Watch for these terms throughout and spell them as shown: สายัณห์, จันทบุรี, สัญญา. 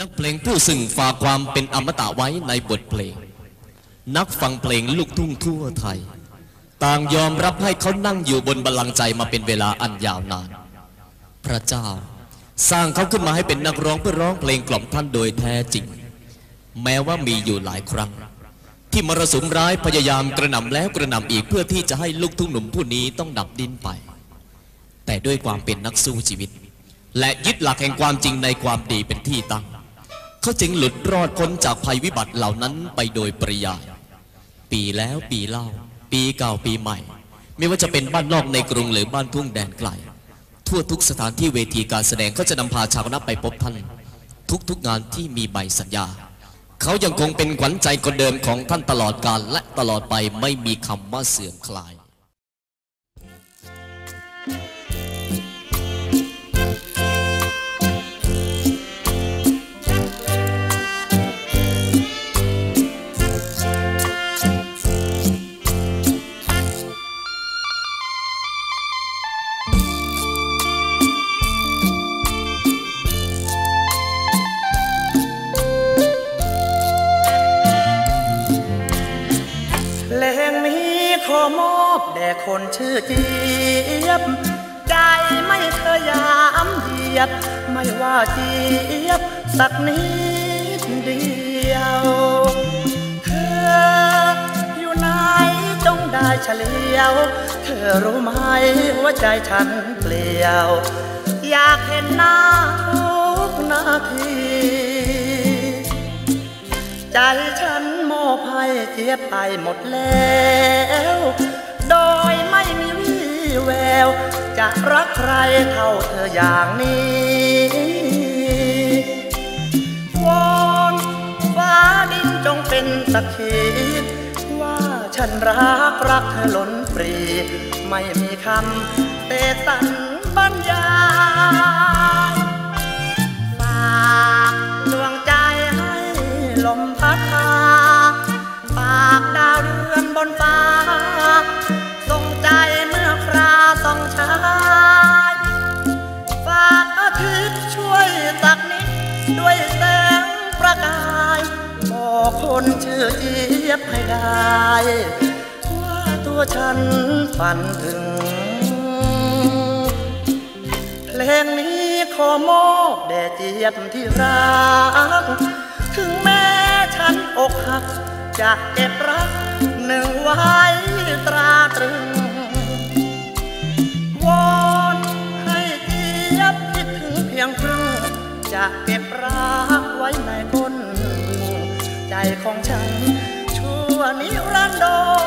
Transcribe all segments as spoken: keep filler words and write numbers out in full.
นักเพลงผู้ซึ่งฝากความเป็นอมตะไว้ในบทเพลงนักฟังเพลงลูกทุ่งทั่วไทยต่างยอมรับให้เขานั่งอยู่บนบัลลังก์ใจมาเป็นเวลาอันยาวนานพระเจ้าสร้างเขาขึ้นมาให้เป็นนักร้องเพื่อร้องเพลงกล่อมท่านโดยแท้จริงแม้ว่ามีอยู่หลายครั้งที่มรสุมร้ายพยายามกระหน่ำแล้วกระหน่ำอีกเพื่อที่จะให้ลูกทุ่งหนุ่มผู้นี้ต้องดับดิ้นไปแต่ด้วยความเป็นนักสู้ชีวิตและยึดหลักแห่งความจริงในความดีเป็นที่ตั้งเขาจึงหลุดรอดพ้นจากภัยวิบัติเหล่านั้นไปโดยปริยายปีแล้วปีเล่าปีเก่าปีใหม่ไม่ว่าจะเป็นบ้านนอกในกรุงหรือบ้านทุ่งแดนไกลทั่วทุกสถานที่เวทีการแสดงเขาจะนำพาชาวคณะไปพบท่านทุกๆงานที่มีใบสัญญาเขายังคงเป็นขวัญใจคนเดิมของท่านตลอดกาลและตลอดไปไม่มีคำว่าเสื่อมคลายคนชื่อเจี๊ยบใจไม่เคยยามเหยียบไม่ว่าเจี๊ยบสักนิดเดียวเธออยู่ไหนจงได้เฉลียวเธอรู้ไหมว่าใจฉันเปลี่ยวอยากเห็นหน้าทุกนาทีใจฉันโมภัยเจี๊ยบไปหมดแล้วโดยไม่มีวี่แววจะรักใครเท่าเธออย่างนี้วอนฟ้าดินจงเป็นสักขีว่าฉันรักรักเธอล้นปรีไม่มีคำเตะตันบรรยายฝากดวงใจให้ลมพัดพาฝากดาวเรือนบนฟ้าฝากอาทิตย์ช่วยสักนิดด้วยแสงประกายบอกคนชื่อเจี๊ยบให้ได้ว่าตัวฉันฝันถึงเพลงนี้ขอมอบแด่เจี๊ยบที่รักถึงแม้ฉันอกหักจะเก็บรักหนึ่งไว้ตราตรึงวอนให้เจี๊ยบคิดถึงเพียงครึ่งจะเก็บรักไว้ในก้นใจของฉันชั่วนิรันดร์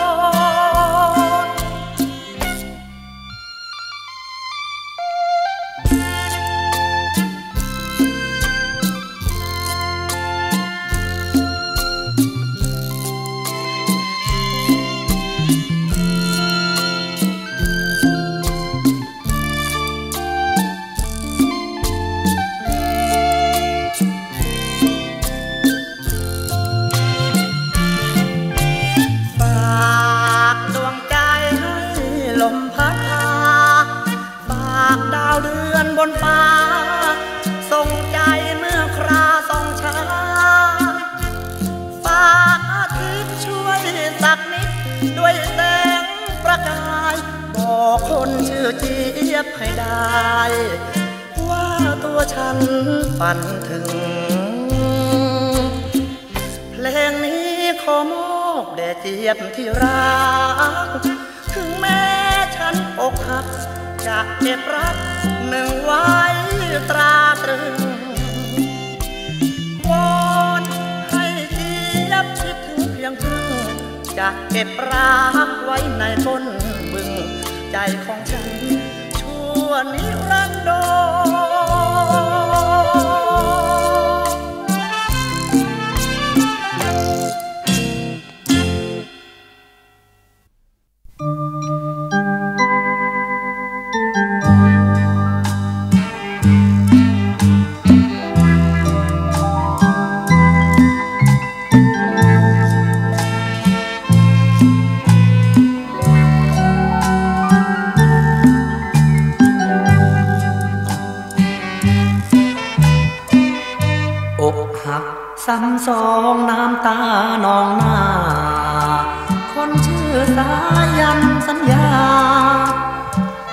คนชื่อเจี๊ยบให้ได้ว่าตัวฉันฝันถึงเพลงนี้ขอมอบแด่เจี๊ยบที่รักถึงแม้ฉันอกหักจะเก็บรักหนึ่งไว้ตราตรึงวอนให้เจี๊ยบคิดถึงเพียงครึ่งจะเก็บรักไว้ในก้นบึงใจของฉันชั่วนิรันดร์ หักซ้ำสองน้ำตานองหน้าคนชื่อสายันสัญญา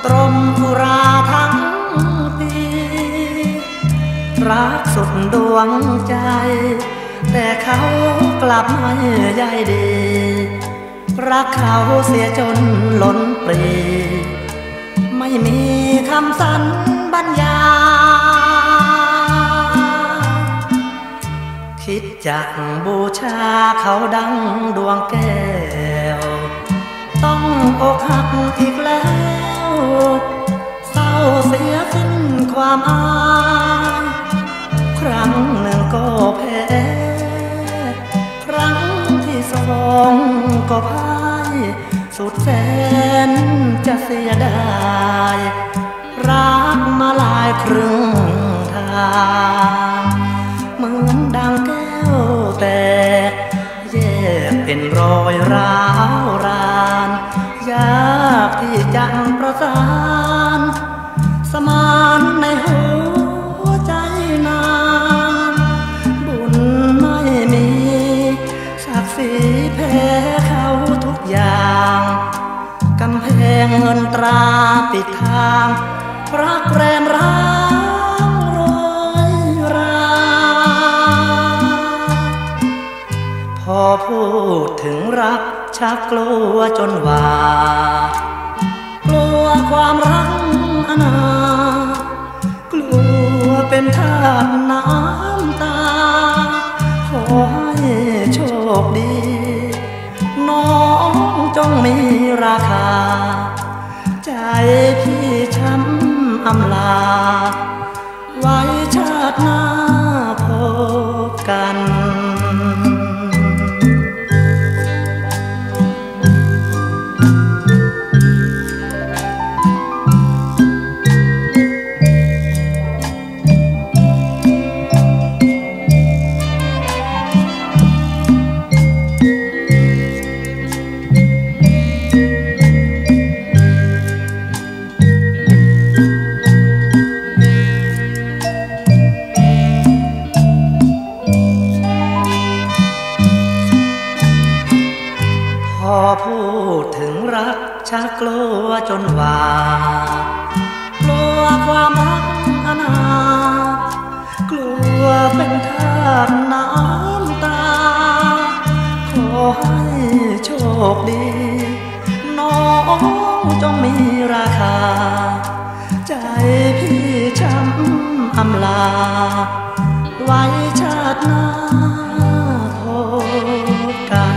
ตรมธุราทั้งปีรักสุดดวงใจแต่เขากลับไม่ใยดีรักเขาเสียจนล้นปรีไม่มีคำสัญบรรยายคิดจักบูชาเขาดังดวงแก้วต้องอกหักอีกแล้วเศร้าเสียสิ้นความอายครั้งหนึ่งก็แพ้ครั้งที่สองก็พ่ายสุดแสนจะเสียดายรักมาหลายครึ่งทางเหมือนดังแก้วแตกแยกเป็นรอยร้าวรานยากที่จะประสานสมานในหัวใจนานบุญไม่มีศักดิ์ศรีแพ้เขาทุกอย่างกำแพงเงินตราปิดทางรักแรงร้าวร้อยราพอพูดถึงรักชักกลัวจนหวาดกลัวความรักอนาคตกลัวเป็นทาสน้ำตาขอให้โชคดีน้องจงมีราคาใจพี่ช้ำอำลาไว้ชาติหน้าพบกันชักกลัวจนหวาดกลัวความรักอนาถกลัวเป็นทาสน้ำตาขอให้โชคดีน้องจงมีราคาใจพี่ช้ำอำลาไว้ชาติหน้าพบกัน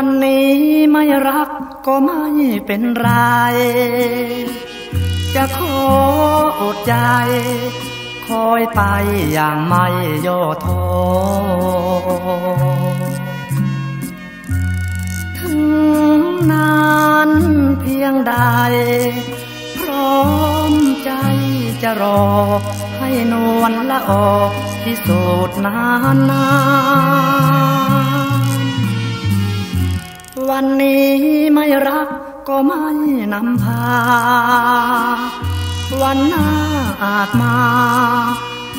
วันนี้ไม่รักก็ไม่เป็นไรจะขออดใจคอยไปอย่างไม่ย่อท้อถึงนานเพียงใดพร้อมใจจะรอให้นวลละออที่สุดนานวันนี้ไม่รักก็ไม่นำพาวันหน้าอาจมา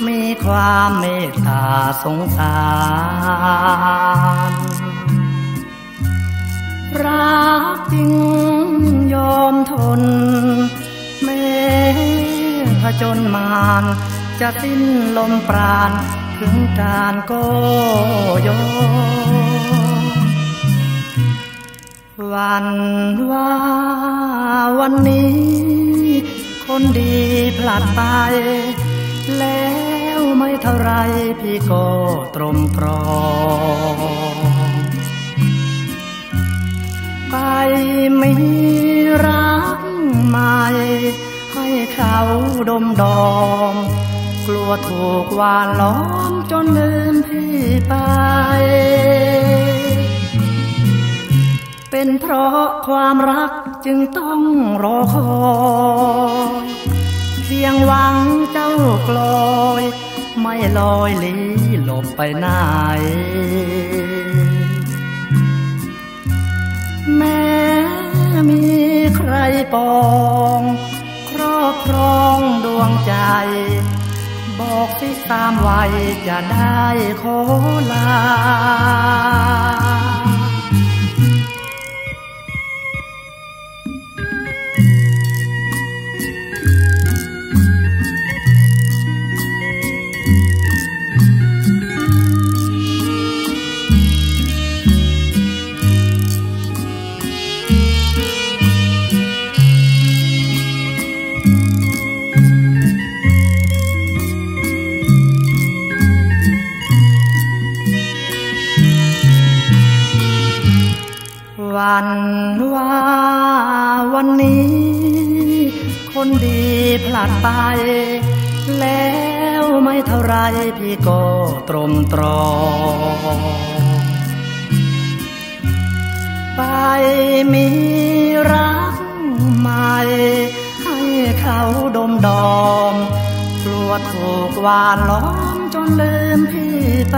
มีความเมตตาสงสารรักจริงยอมทนแม้ผจญมารจะสิ้นลมปราณถึงการก็ยอมวันว่าวันนี้คนดีพลัดไปแล้วไม่เท่าไรพี่ก็ตรมตรอง มดอมกลัวถูกหวานล้อมจนลืมพี่ไปเป็นเพราะความรักจึงต้องรอคอยเพียงหวังเจ้ากลอยไม่ลอยลี้หลบไปไหนแม้มีใครปองครอบครองดวงใจบอกที่สามวัยจะได้ขอลาวันว่าวันนี้คนดีพลาดไปแล้วไม่เท่าไรพี่ก็ตรมตรอไปมีรักใหม่ให้เขาดมดอมกลัวถูกหวานล้อมจนลืมพี่ไป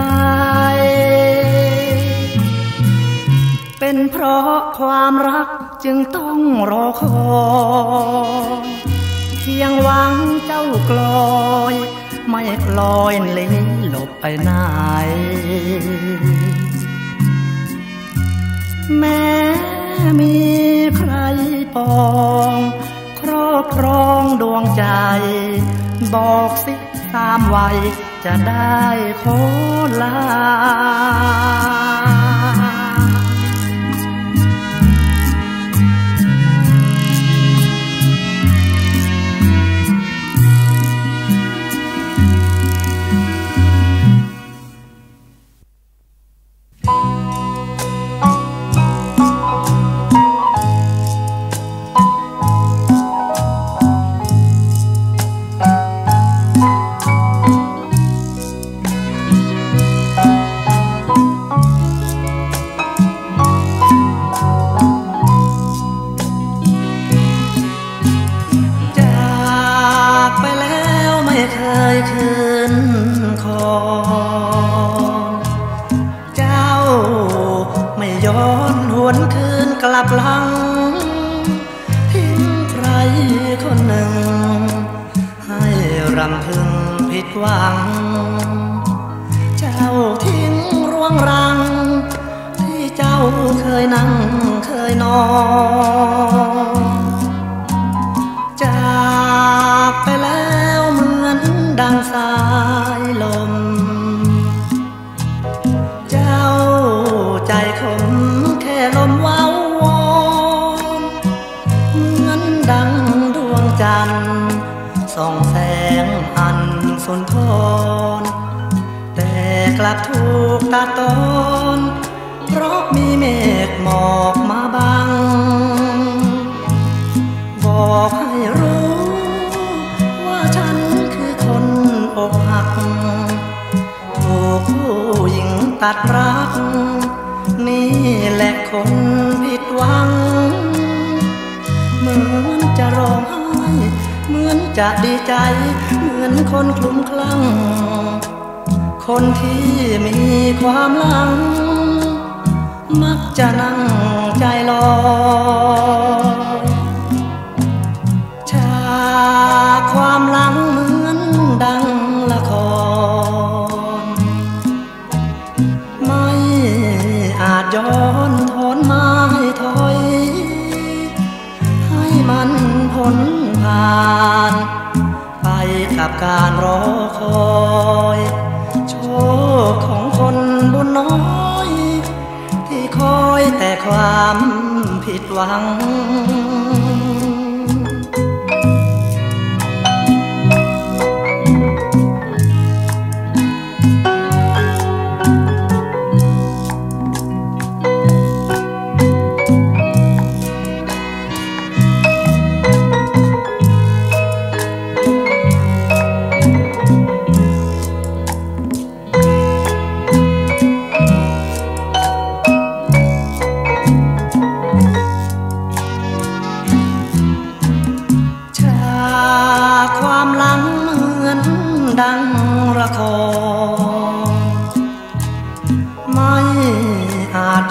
เป็นเพราะความรักจึงต้องรอคอยเพียงหวังเจ้ากลอยไม่กลอยเลยหลบไปไหนแม้มีใครปองครอบครองดวงใจบอกสิตามไว้จะได้ขอลา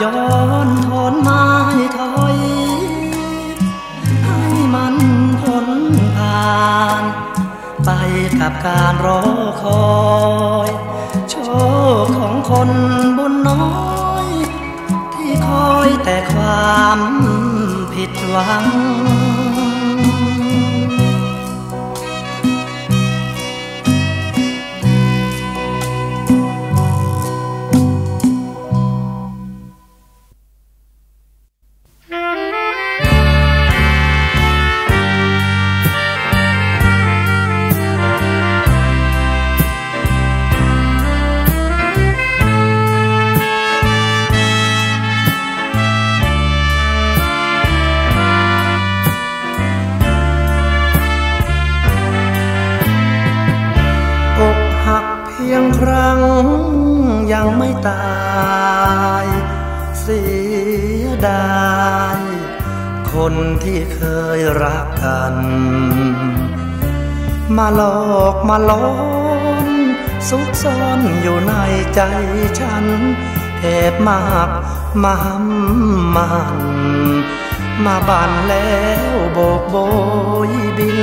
ย้อนถอนไม้ถอยให้มันพ้นผ่านไปกับการรอคอยโชคของคนบุญน้อยที่คอยแต่ความผิดหวังที่เคยรักกันมาหลอกมาล้อนซุกซ่อนอยู่ในใจฉันแอบมากมาห้ำมันมาบั่นแล้วโบกโบยบิน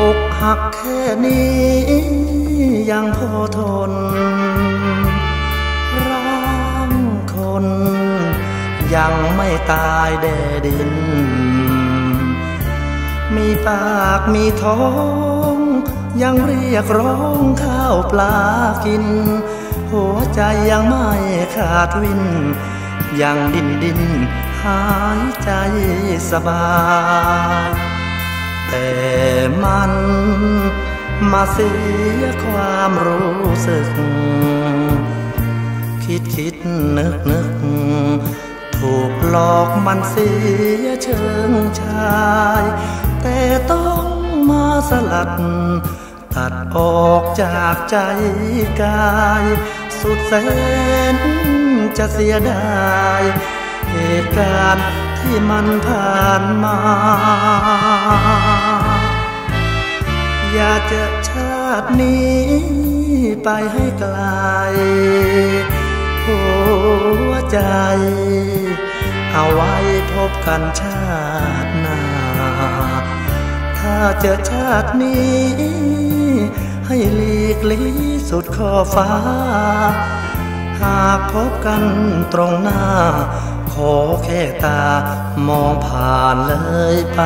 อกหักแค่นี้ยังพอทนร่างคนยังไม่ตายแดดินมีปากมีท้องยังเรียกร้องข้าวปลากินหัวใจยังไม่ขาดวินยังดิ้นดิ้นหายใจสบายแต่มันมาเสียความรู้สึกคิดคิดนึกนึกถูกหลอกมันเสียเชิงชายแต่ต้องมาสลัดตัดออกจากใจกายสุดแสนจะเสียดายเหตุการณ์ที่มันผ่านมาอยากจะชาตินี้ไปให้ไกลหัวใจเอาไว้พบกันชาติหน้าถ้าเจอชาตินี้ให้หลีกลี่สุดขอบฟ้าหากพบกันตรงหน้าขอแค่ตามองผ่านเลยไป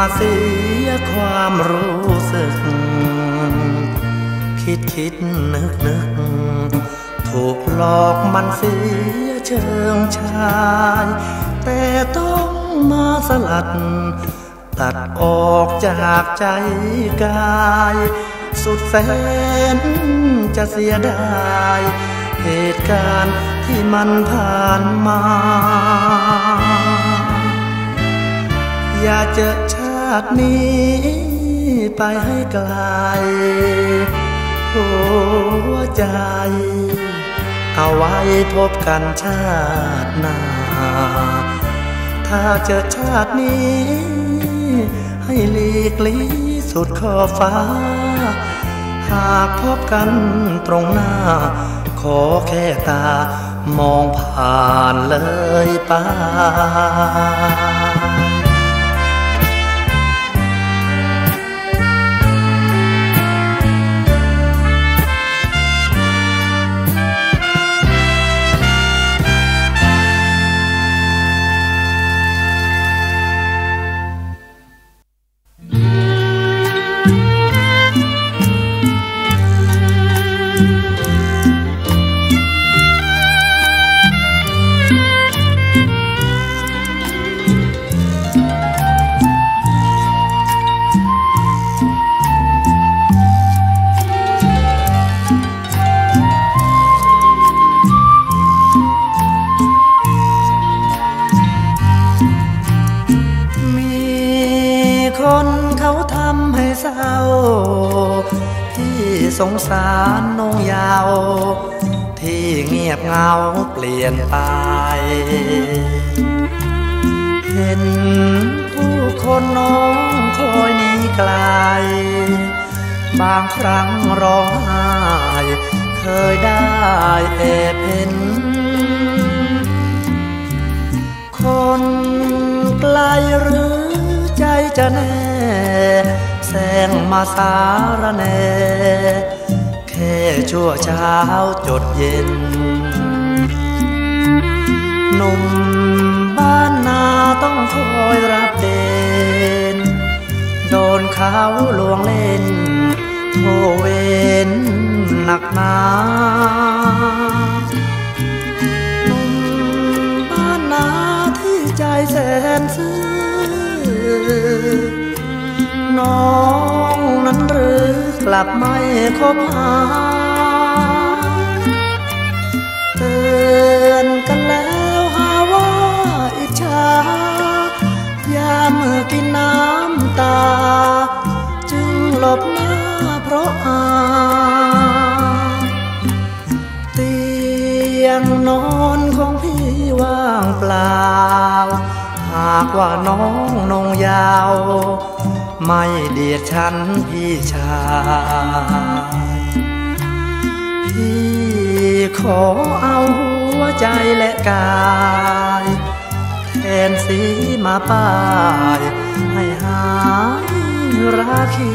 มาเสียความรู้สึกคิดคิดนึกนึกถูกหลอกมันเสียเชิงชายแต่ต้องมาสลัดตัดออกจากใจกายสุดแสนจะเสียดายเหตุการณ์ที่มันผ่านมาอยากจะชาตินี้ไปให้ไกลหัวใจเอาไว้พบกันชาติหน้าถ้าเจอชาตินี้ให้หลีกลี่สุดขอบฟ้าหากพบกันตรงหน้าขอแค่ตามองผ่านเลยไป ที่สงสารน้องยาวที่เงียบเงาเปลี่ยนไปเห็นผู้คนน้องคอยหนีไกลบางครั้งร้องไห้เคยได้แอบเห็นคนไกลหรือใจจะแน่แสงมาสารแน่แค่ชั่วเช้าจดเย็นหนุ่มบ้านนาต้องคอยรับเด่นโดนเขาลวงเล่นโทเวนหนักหนาหนุ่มบ้านนาที่ใจแสนซื่อน้องนั้นหรือกลับไม่คบหาเตือนกันแล้วหาว่าอิจฉายามเมื่อกินน้ำตาจึงหลบหน้าเพราะอาเตียงนอนของพี่ว่างเปล่าหากว่าน้องนงยาวไม่เดียดฉันพี่ชายพี่ขอเอาหัวใจและกายแทนสีมาป้ายให้หายราคี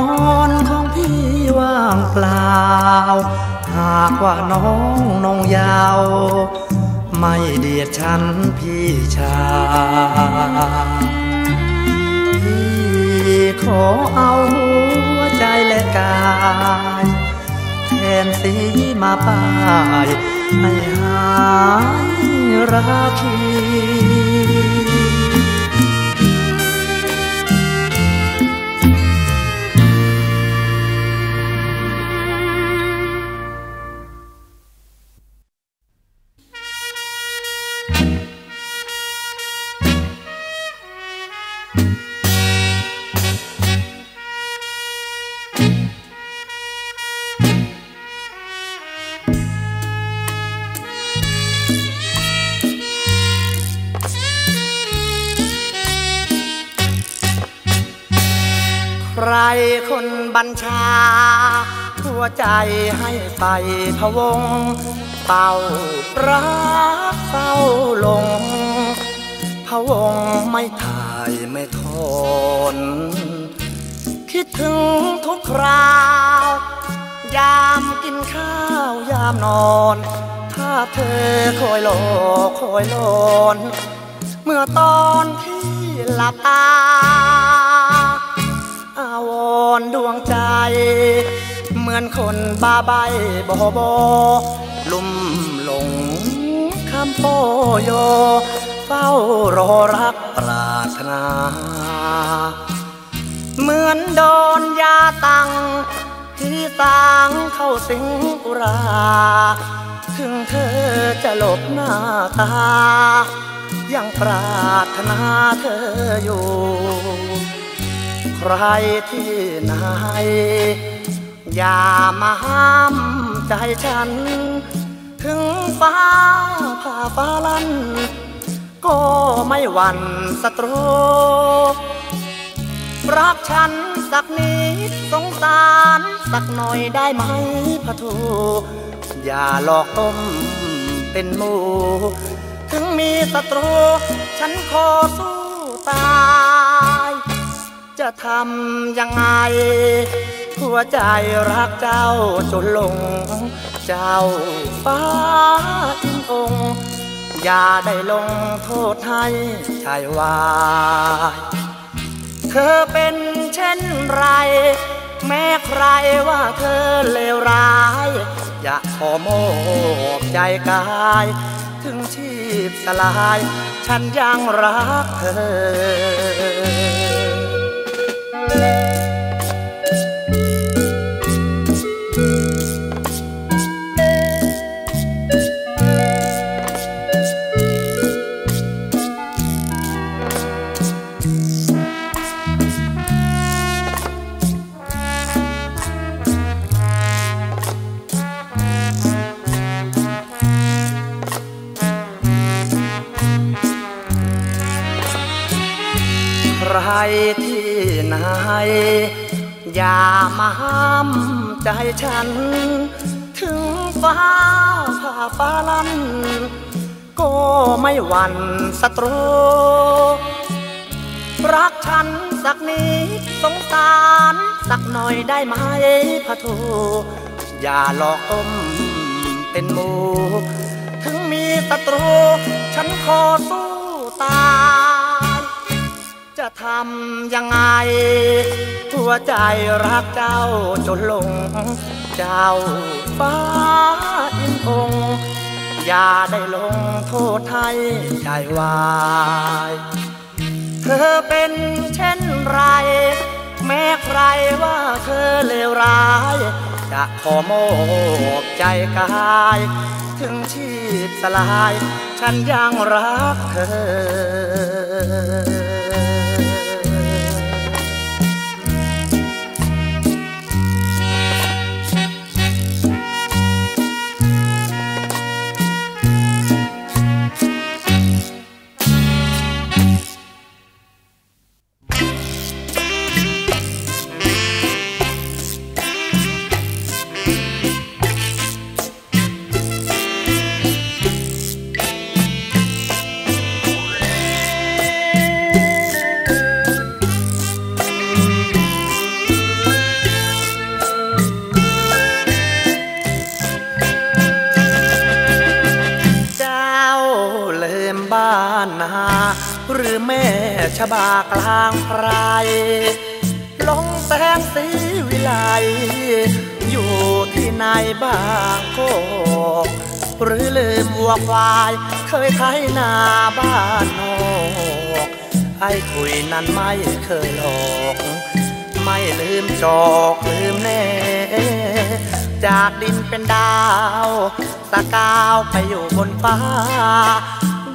นอนของพี่ว่างเปล่าหากว่าน้องนงยาวไม่เดียดฉันพี่ชายพี่ขอเอาหัวใจและกายแทนสีมาป้ายให้หายราคีใครคนบัญชาทั่วใจให้ไปพะวงเป่ารักเฝ้าลงพะวงไม่ถ่ายไม่ทนคิดถึงทุกคราวยามกินข้าวยามนอนถ้าเธอคอยโลคอยโลนเมื่อตอนที่หลับตาอาวรดวงใจเหมือนคนบ้าใบบ่บอลุ่มหลงคำโปโยเฝ้ารอรักปรารถนาเหมือนโดนยาตังที่ต่างเข้าสิงอุราถึงเธอจะหลบหน้าตายังปรารถนาเธออยู่ใครที่ไหนอย่ามาห้ามใจฉันถึงฟ้าผ่าฟ้าลั่นก็ไม่หวั่นศัตรูรักฉันสักนิดสงสารสักหน่อยได้ไหมพะทูอย่าหลอกต้มเป็นหมูถึงมีศัตรูฉันขอสู้ตายจะทำยังไงหัวใจรักเจ้าจนหลงเจ้าฟ้าอินองอย่าได้ลงโทษให้ชายวายเธ ธอเป็นเช่นไรแม้ใครว่าเธอเลวร้ายอย่าขอโมกใจกายถึงชีพสลายฉันยังรักเธอใครที่ไหนอย่ามาห้ามใจฉันถึงฟ้าผ่าฟ้าลั่นก็ไม่หวั่นศัตรูรักฉันสักนิดสงสารสักหน่อยได้ไหมพะทูอย่าหลอกต้มเป็นหมูถึงมีศัตรูฉันขอสู้ตายจะทำยังไงหัวใจรักเจ้าจนหลงเจ้าฟ้าอินทงอย่าได้ลงโทษให้ใจวายเธอเป็นเช่นไรแม้ใครว่าเธอเลวร้ายจะขอโมกใจกายถึงชีพสลายฉันยังรักเธอหรือแม่ชบากลางไพรลงแสงสีวิไลอยู่ที่ไหนบ้างก็หรือลืมวัวควายเคยไถนาบ้านนอกไอ้คุยนั้นไม่เคยหลอกไม่ลืมจอกลืมแน่จากดินเป็นดาวสะกาวไปอยู่บนฟ้า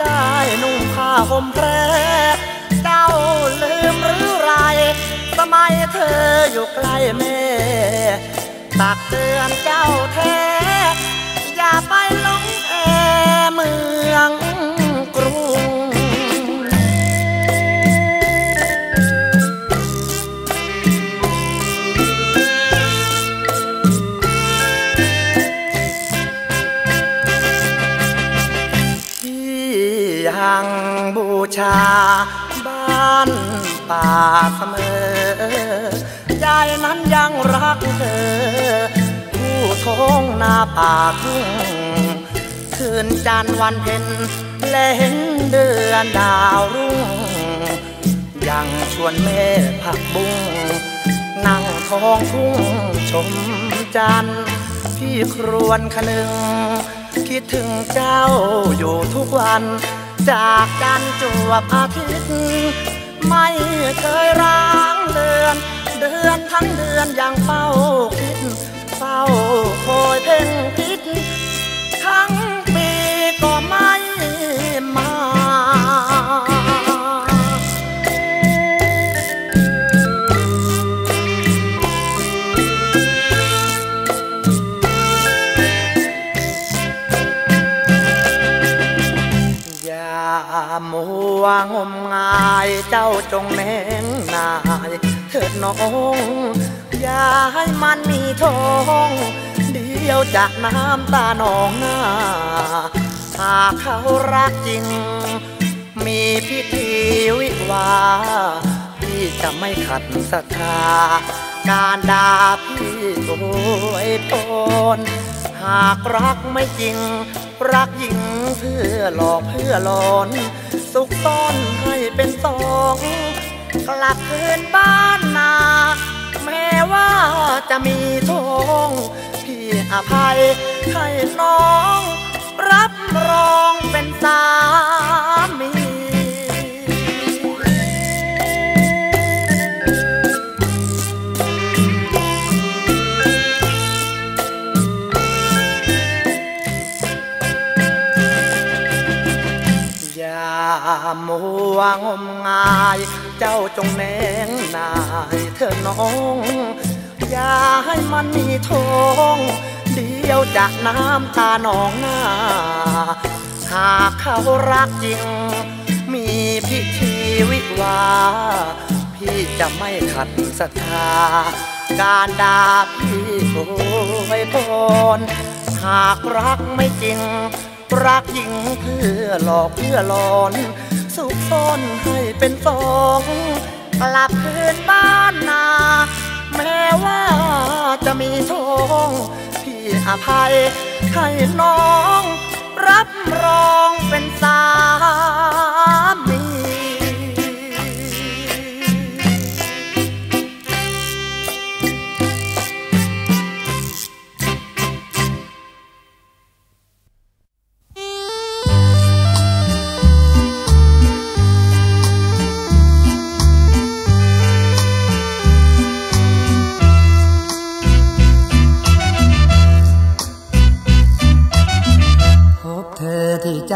ได้นุ่งผ้าห่มแพรเจ้าลืมหรือไรสมัยเธออยู่ใกล้แม่ตักเตือนเจ้าแท้อย่าไปหลงแอเมืองกรุงบูชาบ้านป่าเสมอใจนั้นยังรักเธอผู้ท้องนาป่าทุ่งคืนจันทร์วันเพ็ญและเห็นเดือนดาวรุ่งยังชวนแม่ผักบุ้งนั่งท้องทุ่งชมจันทร์พี่ครวญคนึงคิดถึงเจ้าอยู่ทุกวันจากกันจวบอาทิตย์ไม่เคยร้างเดือนเดือนทั้งเดือนยังเฝ้าคิดเฝ้าคอยเพ่งพิษทั้งปีก็ไม่มามัวงมงายเจ้าจงเน้นนายเถิดน้องอย่าให้มันมีท้องเดียวจะน้ำตาหนองหน้าหากเขารักจริงมีพิธีวิวาพี่จะไม่ขัดศรัทธาการด่าพี่โวยปนหากรักไม่จริงรักหญิงเพื่อหลอกเพื่อหลอนสุขซ่อนให้เป็นสอง กลับคืนบ้านนาแม้ว่าจะมีทงพี่อภัยให้น้องรับรองเป็นสามีมัวงมงายเจ้าจงแนงนายเธอน้องอย่าให้มันมีทงเดียวจากน้ำตาหนองหน้าหากเขารักจริงมีพิธีวิวาพี่จะไม่ขัดศรัทธาการด่าพี่โวยพรหากรักไม่จริงรักหญิงเพื่อหลอกเพื่อหลอนสุขซ่อนให้เป็นสองกลับคืนบ้านนาแม้ว่าจะมีทงพี่อภัยให้น้องรับรองเป็นสามี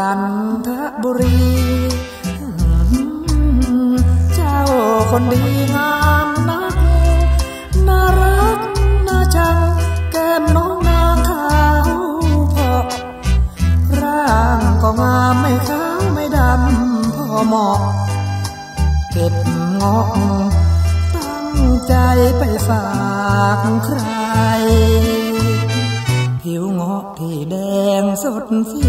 จันทบุรีเจ้าคนดีงามนักน่ารักน่าชังแก้มน้องนางขาวพอร่างก็งามไม่ขาวไม่ดำพอเหมาะเก็บงอกตั้งใจไปฝากใครผิวงอกที่แดงสดสี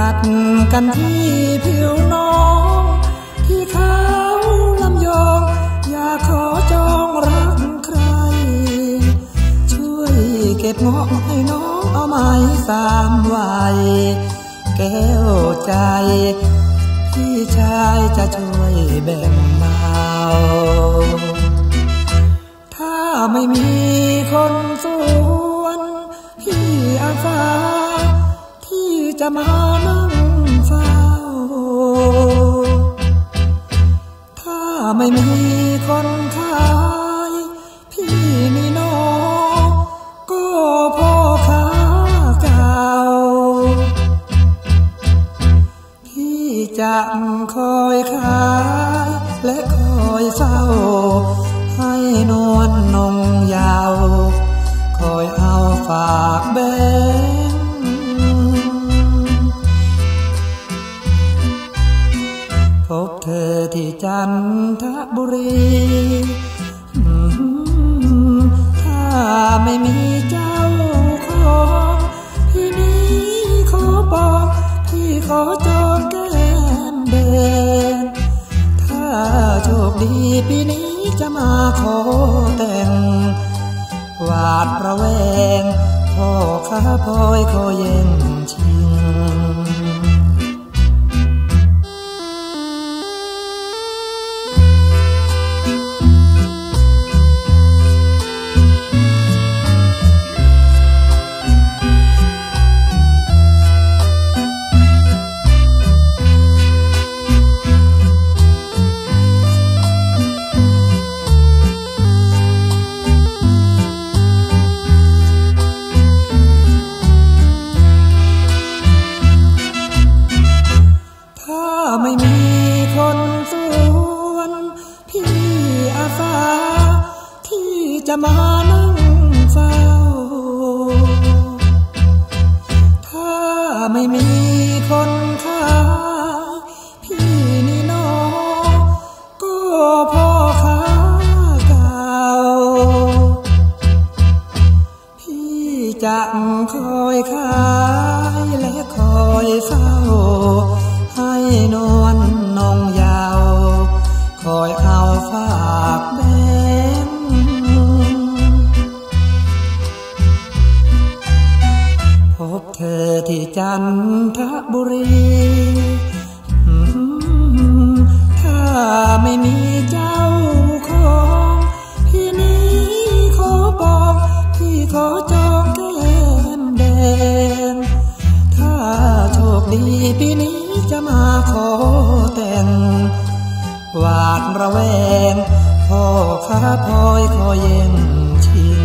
ตัดกันที่ผิวน้องที่ขาวลำยองอย่าขอจองรักใครช่วยเก็บงอกให้น้องเอาไม้สามไว้แก้วใจพี่ชายจะช่วยแบ่งเบาไม่มีคนสวนพี่อาสาที่จะมานั่งเฝ้าถ้าไม่มีคนขายพี่มีน้องก็พ่อค้าเก่าพี่จะคอยขายและคอยเฝ้าให้นวลนงยาวคอยเอาฝากแบ่งพบเธอที่จันทบุรีถ้าไม่มีเจ้าของที่นี้ขอบอกที่ขอจองแก้มเด่นถ้าโชคดีปีนี้จะมาขอแต่งหวาดระแวงพ่อข้าพลอยขอเย็นชิงมานั่งเฝ้าถ้าไม่มีคนค้าพี่นี่น้องก็พ่อค้าเก่าพี่จะคอยขายและคอยเฝ้าให้นวลนงยาวคอยเอาฝากแม่เธอที่จันทบุรี ระแวงขอข้าพลอยขอเย็นชิง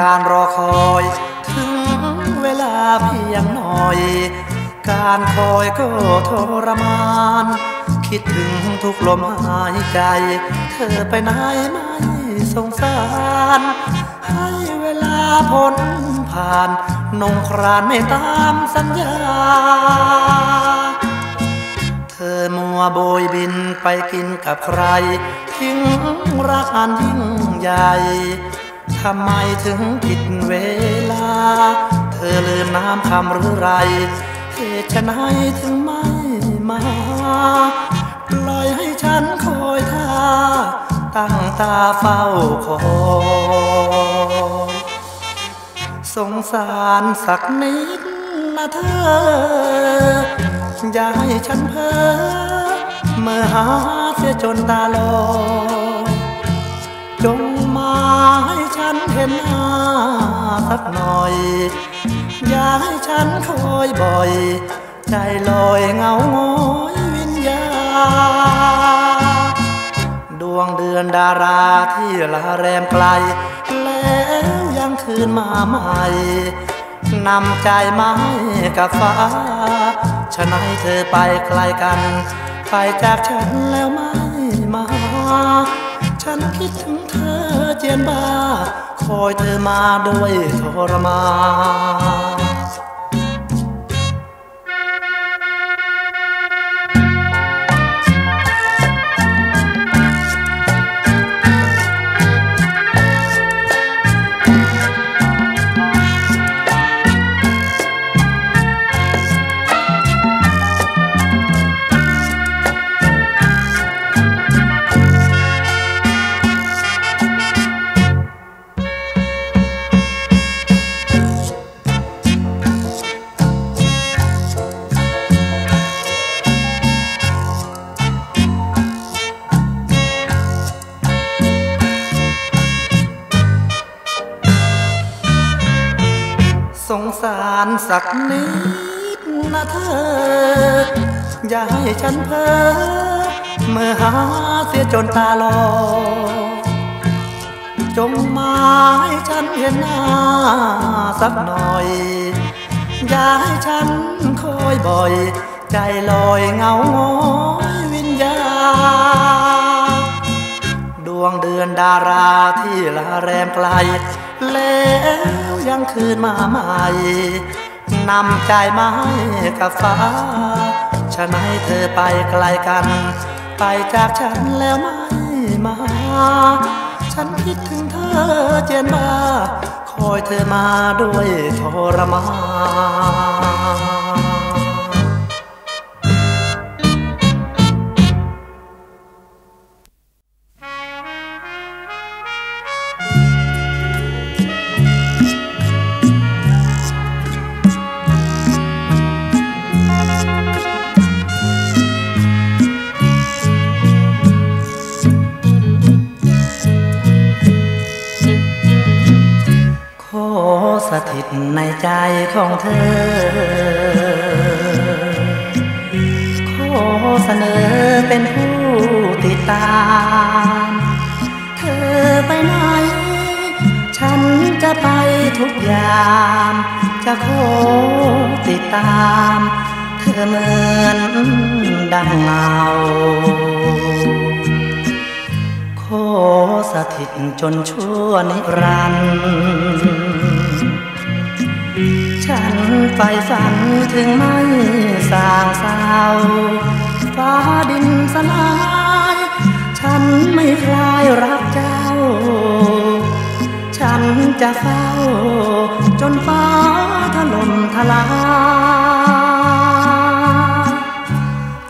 การรอคอยถึงเวลาเพียงหน่อยการคอยก็ทรมานคิดถึงทุกลมหายใจเธอไปไหนไม่สงสารให้เวลาพ้นผ่านนงครานไม่ตามสัญญาเธอมัวโบยบินไปกินกับใครทิ้งรักอันยิ่งใหญ่ทำไมถึงผิดเวลาเธอลืมน้ำคำหรือไรเหตุไฉนถึงไม่มาปล่อยให้ฉันคอยท่าตั้งตาเฝ้าคอยสงสารสักนิดนะเธออย่าให้ฉันเพ้อเมื่อหาเสียจนตาลอยจงมาให้ฉันเห็นหน้าสักหน่อยอย่าให้ฉันคอยบ่อยใจลอยเงาโง่วิญญาดวงเดือนดาราที่ละแรมไกลแล้วยังคืนมาใหม่นำใจมาให้กับฟ้าฉะนั้นเธอไปไกลกันไปจากฉันแล้วไม่มาฉันคิดถึงเธอเจียนบ้าคอยเธอมาด้วยทรมานสงสารสักนิดนะเธออย่าให้ฉันเพ้อเมื่อหาเสียจนตาลอยจงมาให้ฉันเห็นหน้าสักหน่อยอย่าให้ฉันคอยบ่อยใจลอยเงาโง่วิญญาดวงเดือนดาราที่ละแรมไกลแล้วยังคืนมาใหม่นำใจมาให้กับฟ้าฉะนั้นเธอไปไกลกันไปจากฉันแล้วไม่มาฉันคิดถึงเธอเจียนบ้าคอยเธอมาด้วยทรมานสถิตในใจของเธอขอเสนอเป็นผู้ติดตามเธอไปไหนฉันจะไปทุกยามจะขอติดตามเธอเหมือนดังเงาขอสถิตจนชั่วนิรันดร์ฉันไฟฝันถึงไม่สางสาวฟ้าดินสลายฉันไม่คลายรักเจ้าฉันจะเฝ้าจนฟ้าถล่มทลาย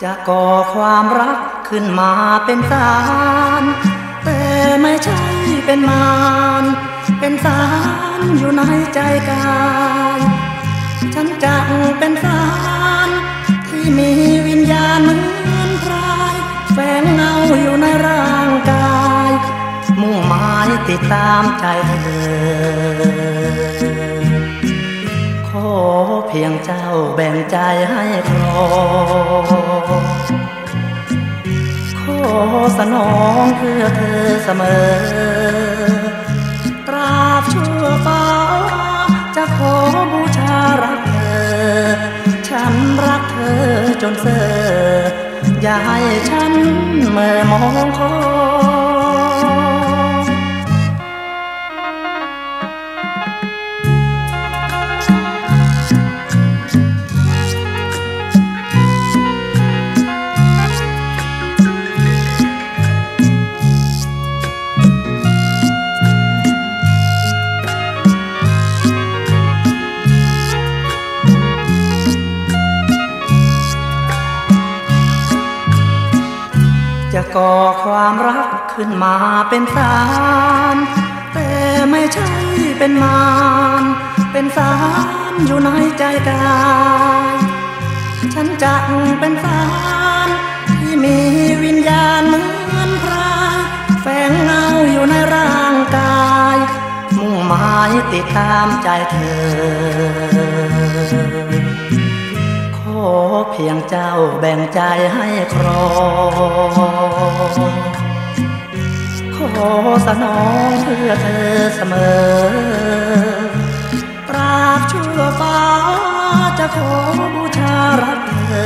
จะก่อความรักขึ้นมาเป็นศาล ไม่ใช่เป็นมารเป็นสารอยู่ในใจกายฉันจังเป็นสารที่มีวิญญาณเหมือนพรายแฝงเงาอยู่ในร่างกายมุ่งหมายติดตามใจเธอขอเพียงเจ้าแบ่งใจให้พอขอสนองเพื่อเธอเสมอตราบชั่วฟ้าจะขอบูชารักเธอฉันรักเธอจนเซ่ออย่าให้ฉันเมื่อมองขอก่อความรักขึ้นมาเป็นสารแต่ไม่ใช่เป็นมารเป็นสารอยู่ในใจกายฉันจังเป็นสารที่มีวิญญาณเหมือนพรายแฝงเงาอยู่ในร่างกายมุ่งหมายติดตามใจเธอขอเพียงเจ้าแบ่งใจให้ครองขอสนองเพื่อเธอเสมอตราบชั่วฟ้าจะขอบูชารักเธอ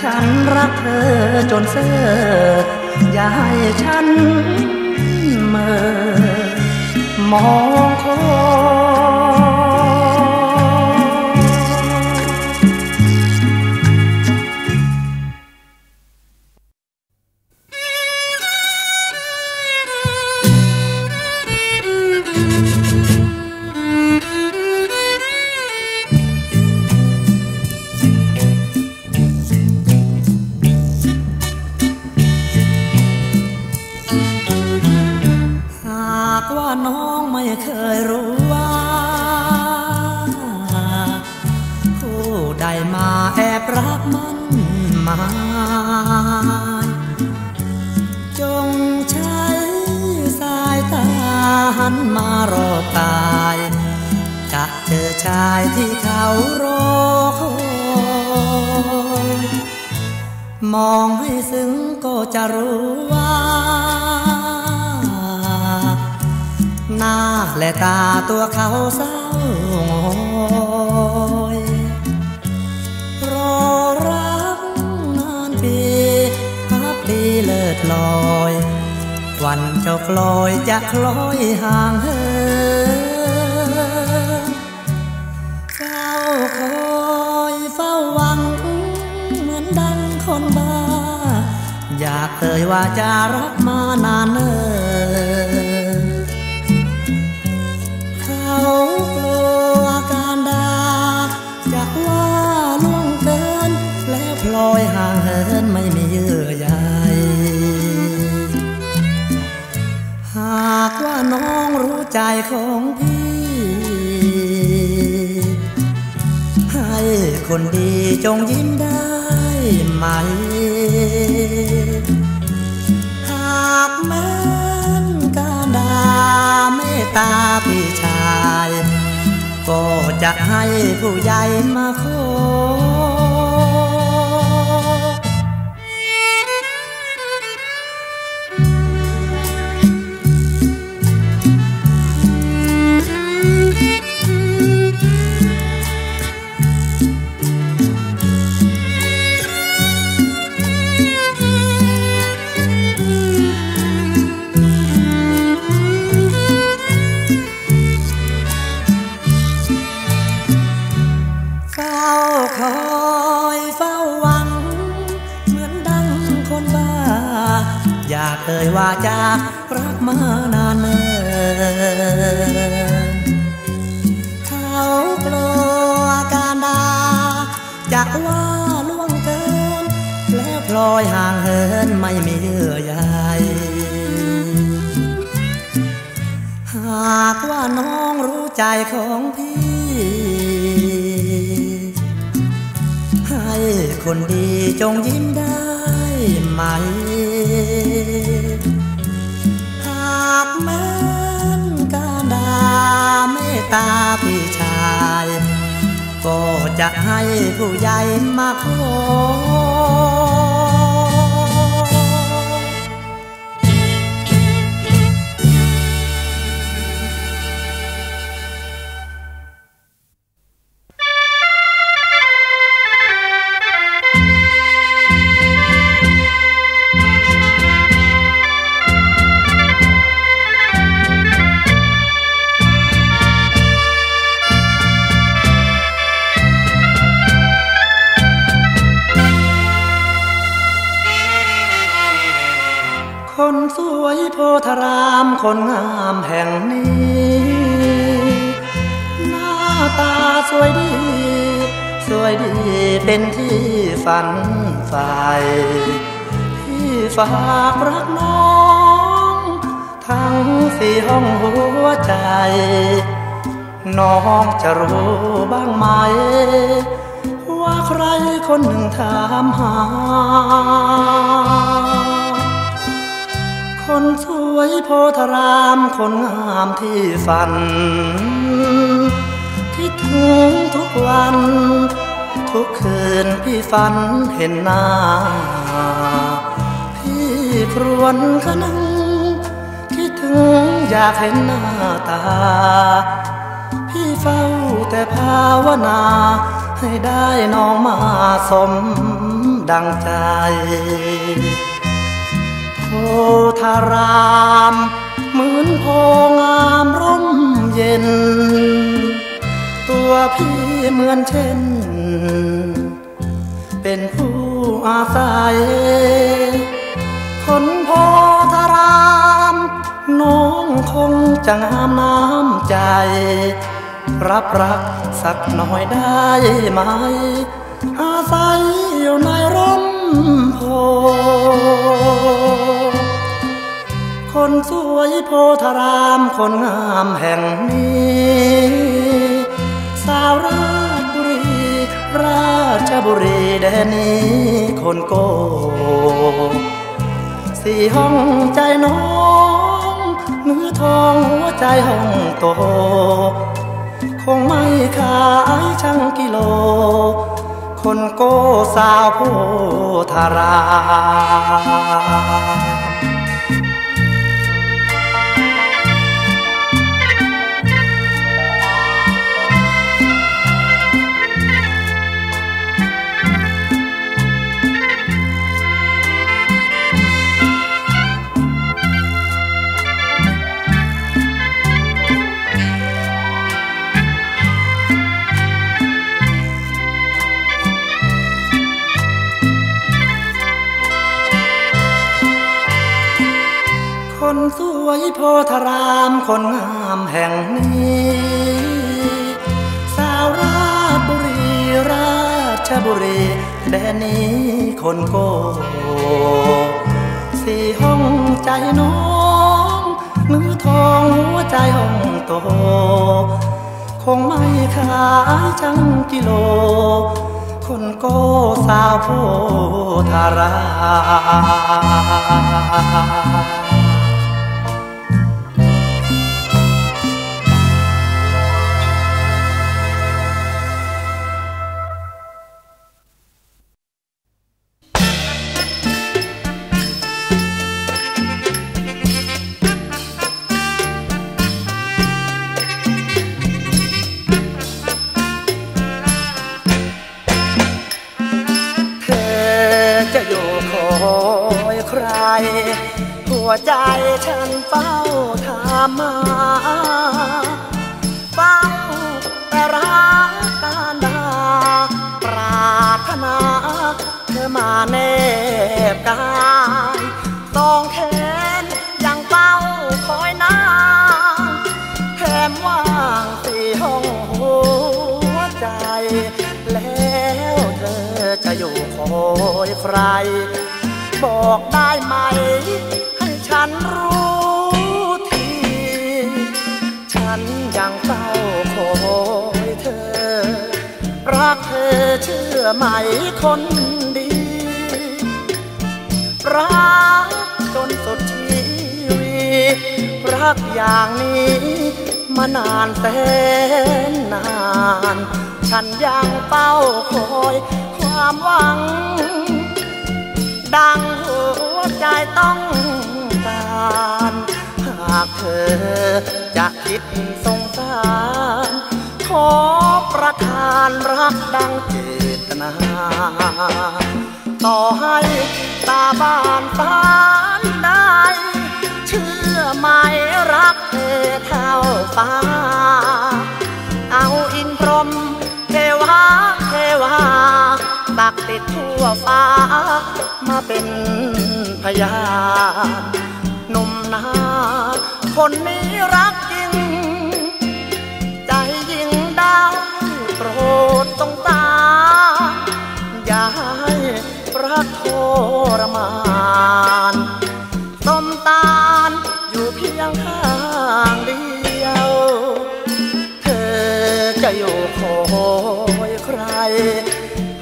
ฉันรักเธอจนเสื่อมอย่าให้ฉันเมื่อมองขอห่างเหินไม่มีเยื่อใย ากว่าน้องรู้ใจของพี่ให้คนดีจงยิ้มได้ไหมหากแม้นการด่าไม่ตาพี่ชายก็จะให้ผู้ใหญ่มาขอคนสวยโพธารามคนงามแห่งนี้หน้าตาสวยดีสวยดีเป็นที่ฝันใฝ่ที่ฝากรักน้องทั้งสี่ห้องหัวใจน้องจะรู้บ้างไหมว่าใครคนหนึ่งถามหาคนสวยโพธารามคนงามที่ฝันคิดถึงทุกวันทุกคืนพี่ฝันเห็นหน้าพี่ครวญครางคิดถึงอยากเห็นหน้าตาพี่เฝ้าแต่ภาวนาให้ได้น้องมาสมดังใจโพธารามเหมือนโพงามร่มเย็นตัวพี่เหมือนเช่นเป็นผู้อาศัยคนโพธารามน้องคงจะงามน้ำใจรับรักสักหน่อยได้ไหมอาศัยอยู่ในร่มโพคนสวยโพธารามคนงามแห่งนี้สาวราชบุรีราชบุรีแดนนี้คนโกสี่ห้องใจน้องเนื้อทองหัวใจห้องโตคงไม่ขายช่างกิโลคนโกสาวโพธารามคนสวยโพธารามคนงามแห่งนี้สาวราชบุรีราชบุรีแดนนี้คนโกสี่ห้องใจน้องมือทองหัวใจห้องโตคงไม่ขายจังกิโลคนโกสาวโพธารามหัวใจฉันเฝ้าถามมาเฝ้าแต่รักการดาปรารถนาเธอมาแนบกายสองแขนยังเฝ้าคอยนางแถมว่างสี่ห้องหัวใจแล้วเธอจะอยู่คอยใครบอกได้ไหมให้ฉันรู้ที นยังเฝ้าคอยเธอรักเธอเชื่อไหมคนดีรักจนสุดชีวิตรักอย่างนี้มานานแสนนานฉันยังเฝ้าคอยความหวังดังหัวใจต้องการหากเธอจะคิดสงสารขอประทานรักดังเจตนาต่อให้ตาบ้านตาไหนเชื่อไหมรักเธอเท่าฟ้าเอาอินพรหมเทวาเทวาตักติดทั่วฟ้ามาเป็นพยานหนุ่มนาคนนี้รักจริงใจยิ่งดาวโปรดต้องตาอย่าให้รักทรมานต้มตาลอยู่เพียงข้างเดียวเธอจะอยู่คอยใคร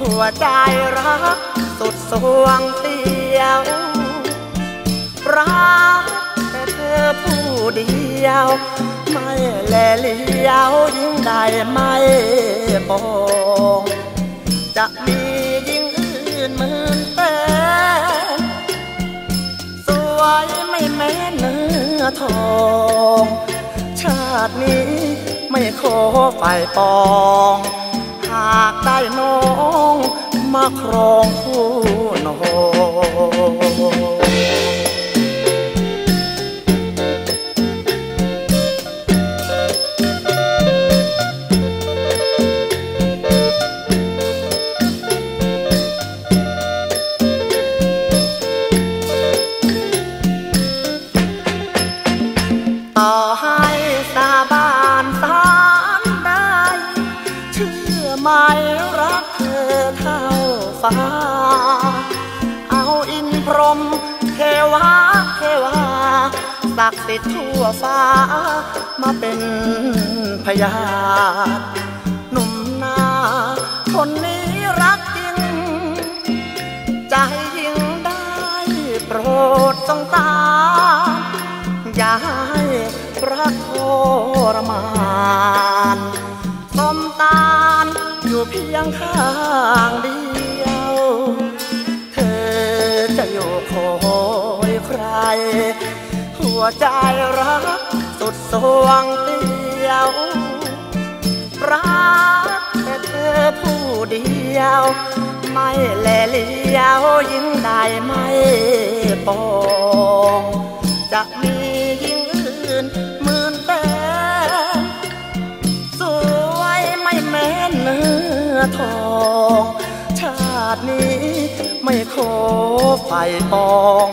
หัวใจรักสุดสวงเตียวรักแต่เธอผู้เดียวไม่แลเลี้ยวยิ่งใดไม่มองจะมียิ่งอื่นเหมือนเธอสวยไม่แม้เนื้อทองชาตินี้ไม่ขอฝ่ายปองหากได้น้องมาครองคู่นอนเอาอินพรหมเทวาเทวาศักดิ์สิทธิ์ทั่วฟ้ามาเป็นพยานหนุ่มนาคนนี้รักจริงใจยิ่งได้โปรดสงสารอย่าให้รักทรมานสมตานอยู่เพียงข้างเดียวจะอยู่คอยใครหัวใจรักสุดสวงเดียวรักแต่เธอผู้เดียวไม่แลเลี้ยวยิ่งใดไม่ปองจะมียิ่งอื่นหมื่นแสนสวยไม่แม้เนื้อทองชาตินี้ไม่ขอไฟปอง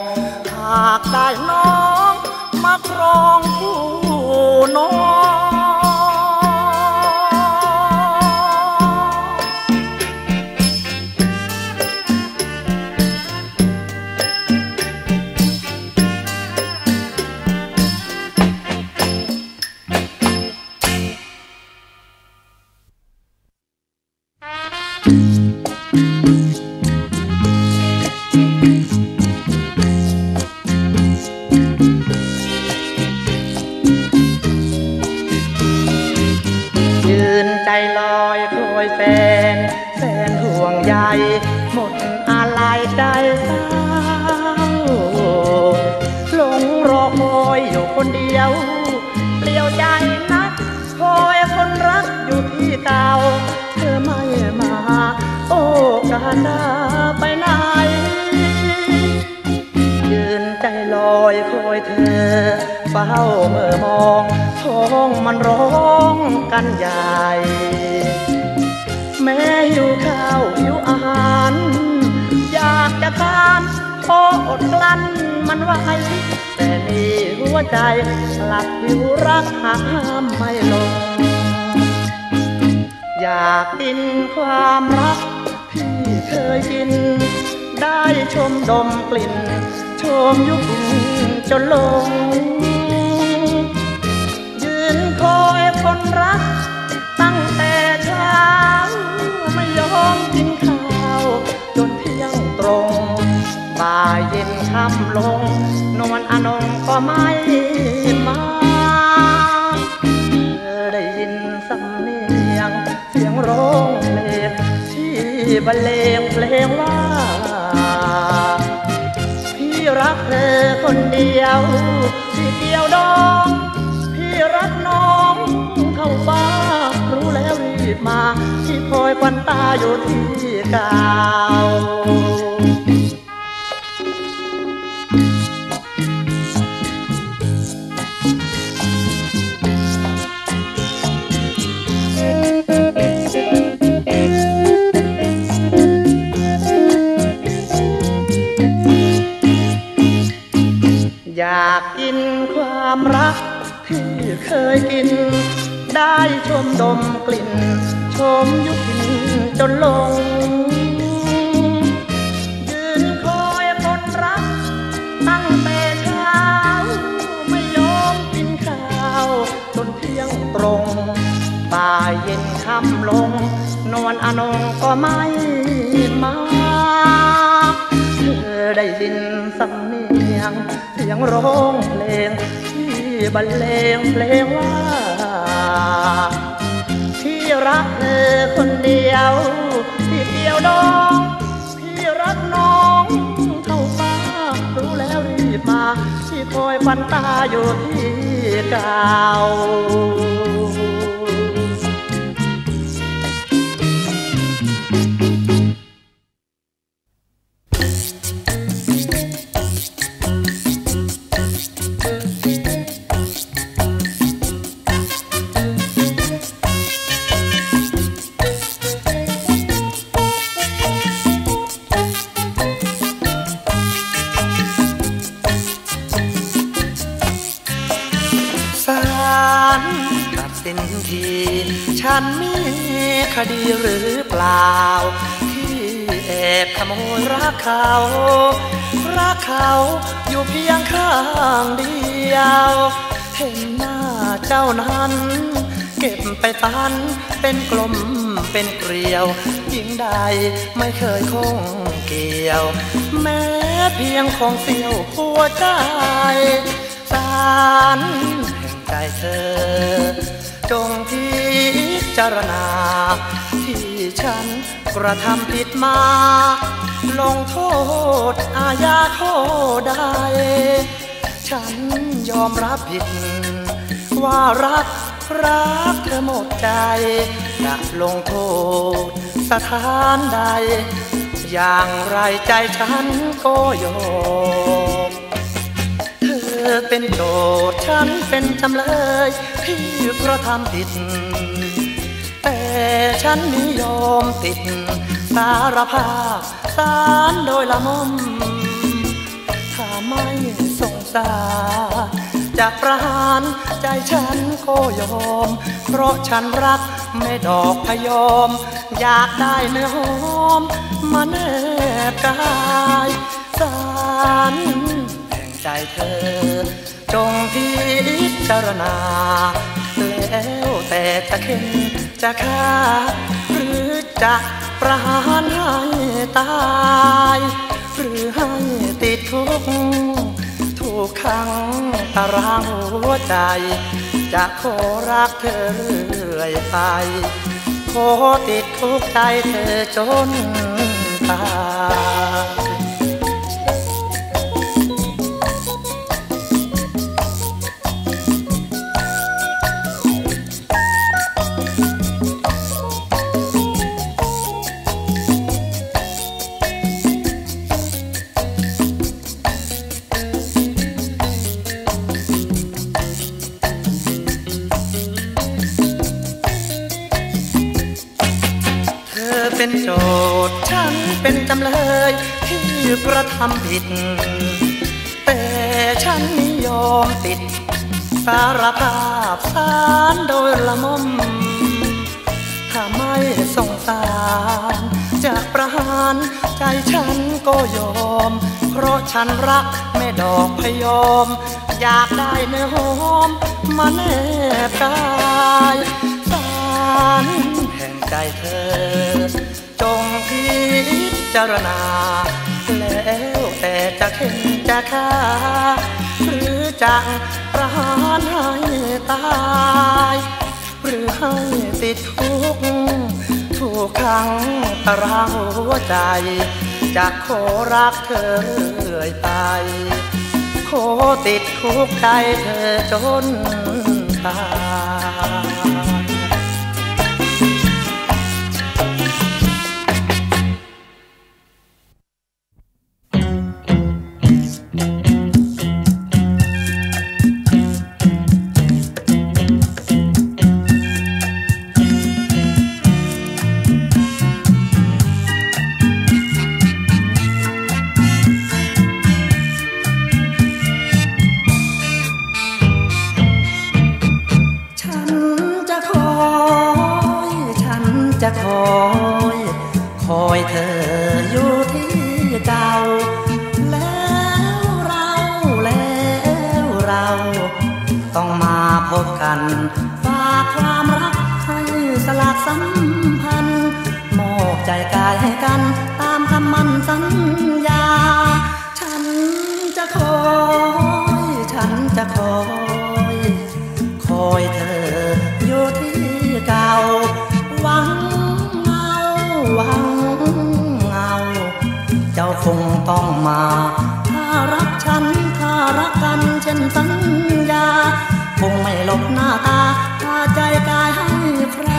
หากได้น้องมาครองคู่นอนหลับอยู่รักห้ามไม่ลงอยากกินความรักที่เคยกินได้ชมดมกลิ่นชมยุบจนลงยืนคอย คนรักตั้งแต่เช้าไม่ยอมกินข้าวจนเที่ยงตรงบ่ายเย็นค่ำลงนวลอนงก็ไม่มาได้ยินสำเนียงเสียงร้องเพลงที่บรรเลงเพลงว่าพี่รักเธอคนเดียวที่เดียวดองพี่รักน้องเข้าบ้านรู้แล้วรีบมาที่คอยควันตาอยู่ที่เก่าอยากกินความรักที่เคยกินได้ชมดมกลิ่นชมยุพินจนลงยืนคอยคนรักตั้งแต่เช้าไม่ยอมกินข้าวจนเที่ยงตรงบ่ายเย็นค่ำลงนวลอนงก็ไม่มาเธอได้ยินสำเนียงเสียงร้องเพลงที่บรรเลงเพลงว่าพี่รักเธอคนเดียวที่เดียวดองพี่รักน้องเข้ามารู้แล้วรีบมาที่คอยฝันตาอยู่ที่เก่าฉันมีคดีหรือเปล่าที่แอบขโมยรักเขารักเขาอยู่เพียงข้างเดียวเห็นหน้าเจ้านั้นเก็บไปตันเป็นกลมเป็นเกลียวหญิงใดไม่เคยคงเกี่ยวแม้เพียงของเสี้ยวหัวใจสารแห่งใจเธอจงพิจารณาที่ฉันกระทำผิดมาลงโทษอาญาโทษใดฉันยอมรับผิดว่ารักรักเธอหมดใจจะลงโทษสถานใดอย่างไรใจฉันก็ยอมเธอเป็นโจทย์ฉันเป็นจำเลยที่กระทำผิดแต่ฉันไม่ยอมติดสารภาพสารโดยละมุมถ้าไม่สงสารจะประหารใจฉันก็ยอมเพราะฉันรักไม่ดอกพยอมอยากได้เนื้อหอมมาแนบกายสารใจเธอจงพิจารณาแล้วแต่จะเข็นจะฆ่าหรือจะประหารให้ตายหรือให้ติดคุกถูกขังตารางหัวใจจะขอรักเธอเรื่อยไปขอติดคุกใจเธอจนตายเป็นโจทย์ฉันเป็นจำเลยที่กระทำผิดแต่ฉันไม่ยอมติดสารภาพสารโดยละมุมถ้าไม่สงสารจะประหารใจฉันก็ยอมเพราะฉันรักไม่ดอกพยอม อยากได้เนื้อหอมมาแนบกายสารแห่งใจเธอจงพิจารณาแล้วแต่จะเข็นจะฆ่าหรือจะประหารให้ตายหรือให้ติดคุกถูกขังตารางหัวใจจะขอรักเธอเรื่อยไปขอติดคุกใจเธอจนตายจะคอยคอยเธออยู่ที่เก่าแล้วเราแล้วเราต้องมาพบกันฝากความรักให้สลากสัมพันธ์มอบใจกายให้กันตามคำมั่นสัญญาฉันจะคอยฉันจะคอยคอยเธออยู่ที่เก่าหวังเงาหวังเงาเจ้าคงต้องมาถ้ารักฉันถ้ารักกันเช่นสัญญาคงไม่หลบหน้าตาพาใจกายให้ใคร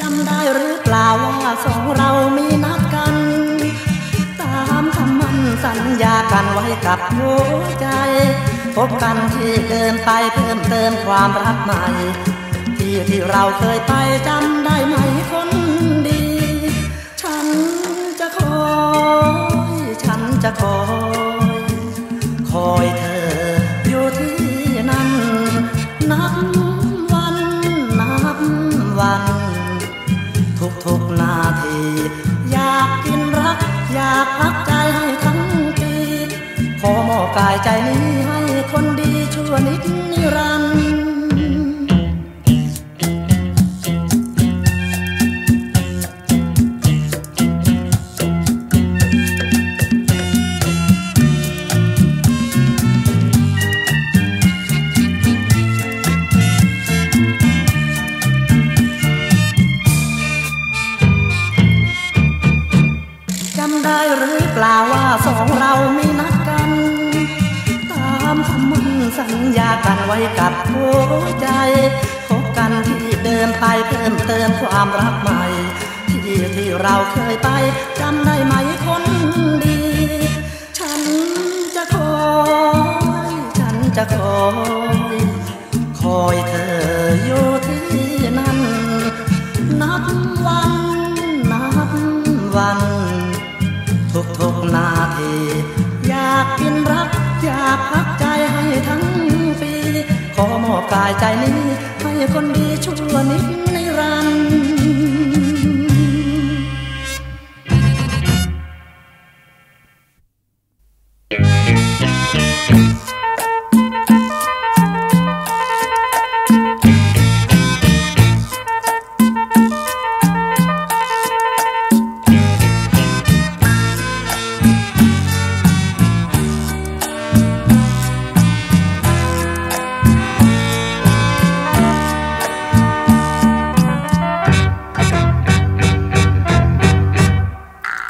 จำได้หรือเปล่าว่าสองเรามีนัดกันตามคำมั่นสัญญากันไว้กับหัวใจพบกันที่เดินไปเพิ่มเติมความรักใหม่ที่ที่เราเคยไปจำได้ไหมคนดีฉันจะคอยฉันจะคอยคอยเธออยู่ที่นั่นนับวันนับวันทุกทุกนาทีอยากกินรักอยากพักใจให้ทั้งปีขอมอบกายใจนี้ให้คนดีชั่วนิดนิรันดร์สองเราไม่นัดกันตามคำมั่นสัญญากันไว้กับหัวใจพบกันที่เดินไปเพิ่มเติมความรักใหม่ที่ที่เราเคยไปจำได้ไหมคนดีฉันจะคอยฉันจะคอยคอยเธออยู่ที่นั่นนับวันนับวันทุกทุกนาทีอยากกินรักอยากพักใจให้ทั้งปีขอมอบกายใจนี้ให้คนดีชั่วนิดในรัน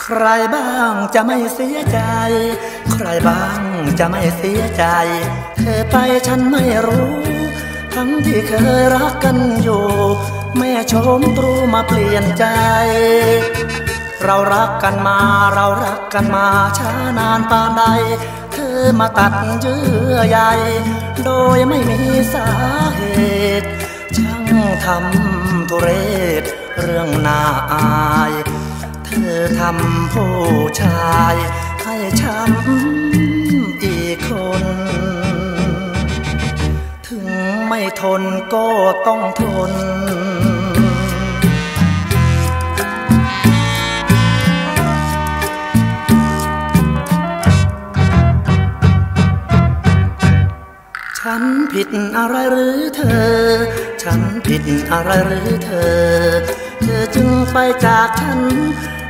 ใครบ้างจะไม่เสียใจใครบ้างจะไม่เสียใจเธอไปฉันไม่รู้ทั้งที่เคยรักกันอยู่แม่ชมตรูมาเปลี่ยนใจเรารักกันมาเรารักกันมาช้านานปานใดเธอมาตัดเยื่อใยโดยไม่มีสาเหตุช่างทำทุเรศเรื่องน่าอายเธอทำผู้ชายให้ช้ำอีกคนถึงไม่ทนก็ต้องทน นผิดอะไรหรือเธอฉันผิดอะไรหรือเธอเธอจึงไปจากฉัน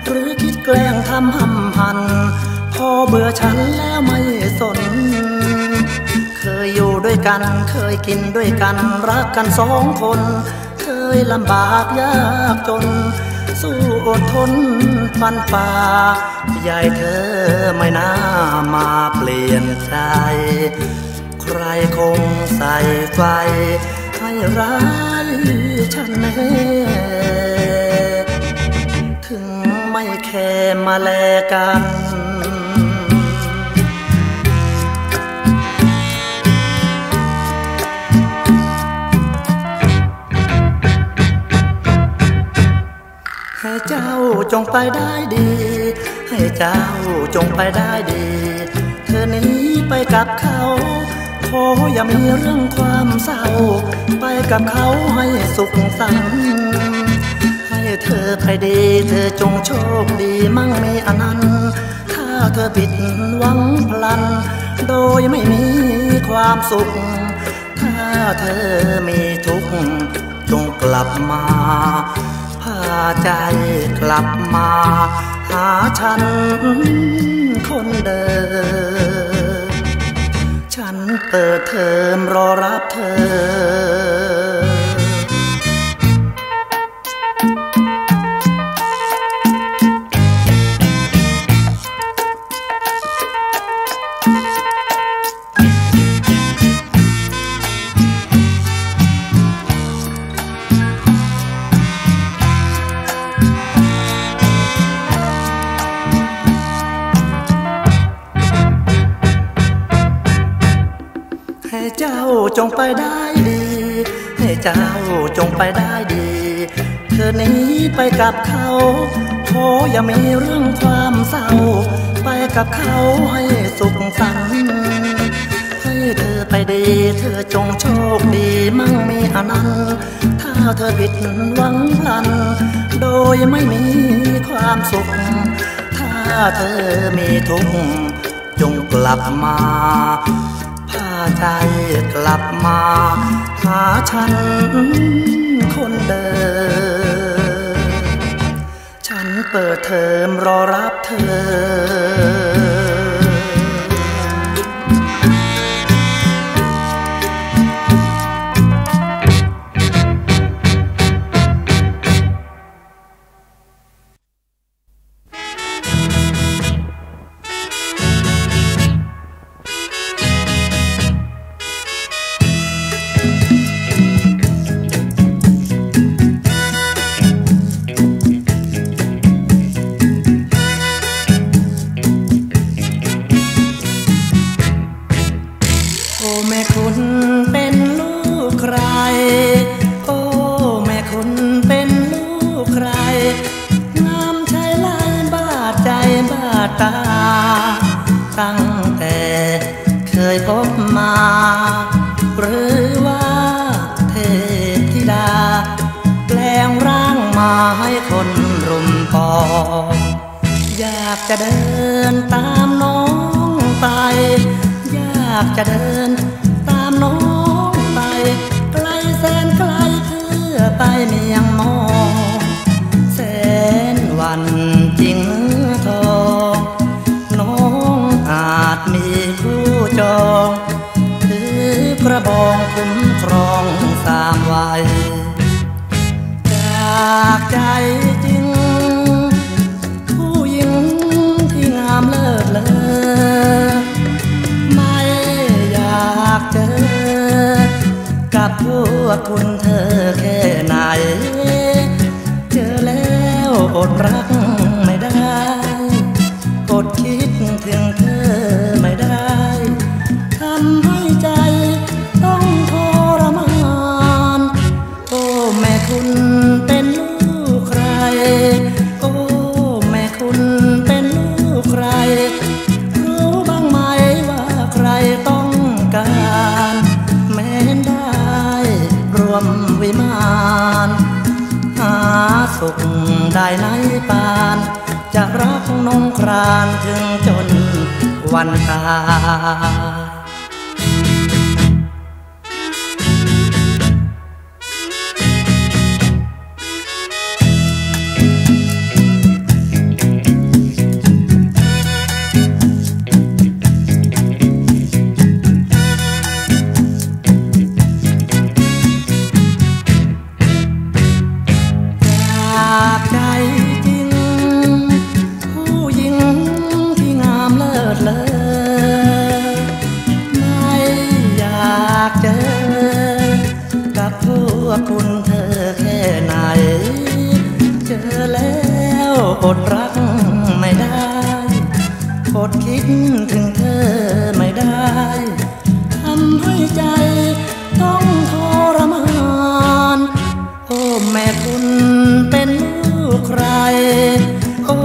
หรือคิดแกล้งทำห้ำหันพอเบื่อฉันแล้วไม่สนเคยอยู่ด้วยกันเคยกินด้วยกันรักกันสองคนเคยลำบากยากจนสู้อดทนฟันฝ่ายายเธอไม่น่ามาเปลี่ยนใจใครคงใส่ไฟให้ร้ายฉันแน่ถึงไม่แค่มาแลกันให้เจ้าจงไปได้ดีให้เจ้าจงไปได้ดีเธอหนีไปกับเขาขออย่ามีเรื่องความเศร้าไปกับเขาให้สุขสันต์ให้เธอไปดีเธอจงโชคดีมั่งมีอนันต์ถ้าเธอผิดหวังพลันโดยไม่มีความสุขถ้าเธอมีทุกข์จงกลับมาพาใจกลับมาหาฉันคนเดิมฉันเปิดเทอมรอรับเธอให้เจ้าจงไปได้ดีให้เจ้าจงไปได้ดีเธอหนีไปกับเขาขออย่ามีเรื่องความเศร้าไปกับเขาให้สุขสันต์ให้เธอไปดีเธอจงโชคดีมั่งมีอนันต์ถ้าเธอผิดหวังพลันโดยไม่มีความสุขถ้าเธอมีทุกข์จงกลับมาพาใจกลับมาหาฉันคนเดิมฉันเปิดเทอมรอรับเธอตั้งแต่เคยพบมาหรือว่าเทพธิดาแปลงร่างมาให้คนรุมปองอยากจะเดินตามน้องไปอยากจะเดินตามน้องไปไกลแสนไกลเพื่อไปเมียงมองแสนวันจริงทองน้องอาจมีผู้จองถือกระบองคุ้มครองสามวัยจากใจจริงผู้หญิงที่งามเลิศเลอไม่อยากเจอกับพวกคุณเธอแค่ไหนเจอแล้วอดรักไม่ได้อดคิดถึงเธอไม่ได้ทำให้ใจต้องทรมานโอ้แม่คุณเป็นลูกใครโอ้แม่คุณเป็นลูกใครรู้บ้างไหมว่าใครต้องการแม้ได้รวมวิมานหาสุขได้ในปานจะรักน้องครานถึงจนวันตาย ว่าคุณเธอแค่ไหนเจอแล้วอดรักไม่ได้อดคิดถึงเธอไม่ได้ทำให้ใจต้องทรมานโอ้แม่คุณเป็นลูกใครโอ้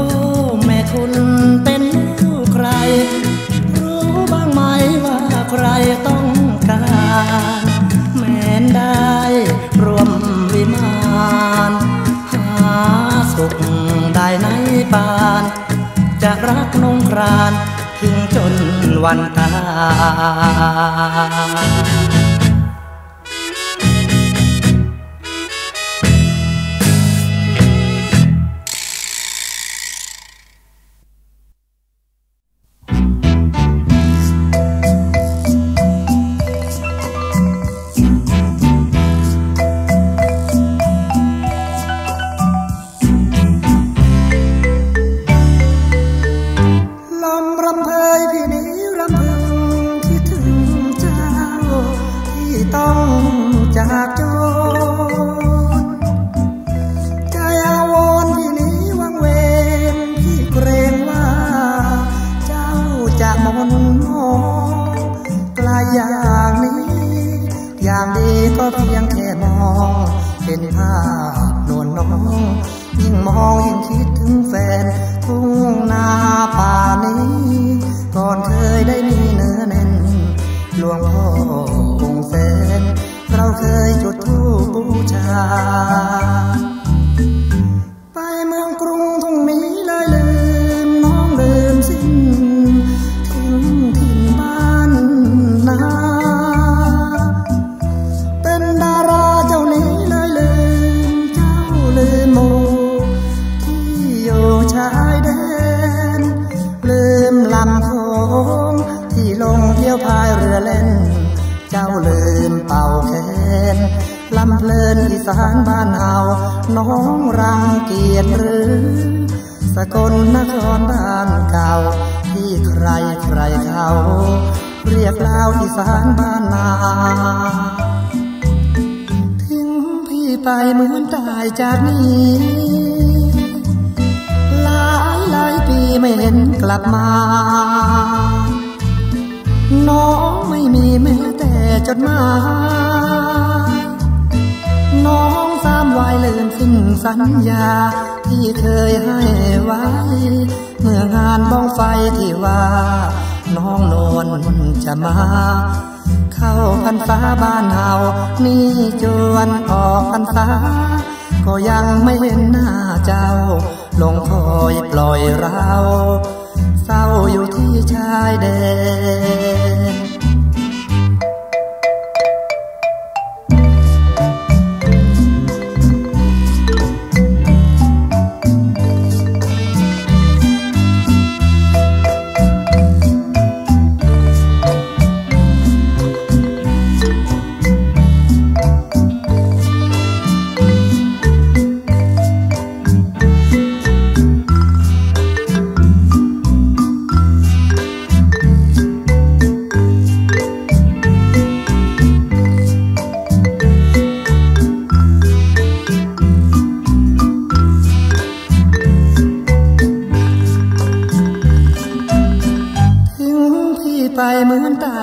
แม่คุณเป็นลูกใครรู้บ้างไหมว่าใครต้องการแม้นได้รวมวิมานหาสุขได้ในปานจะรักนงครานถึงจนวันตา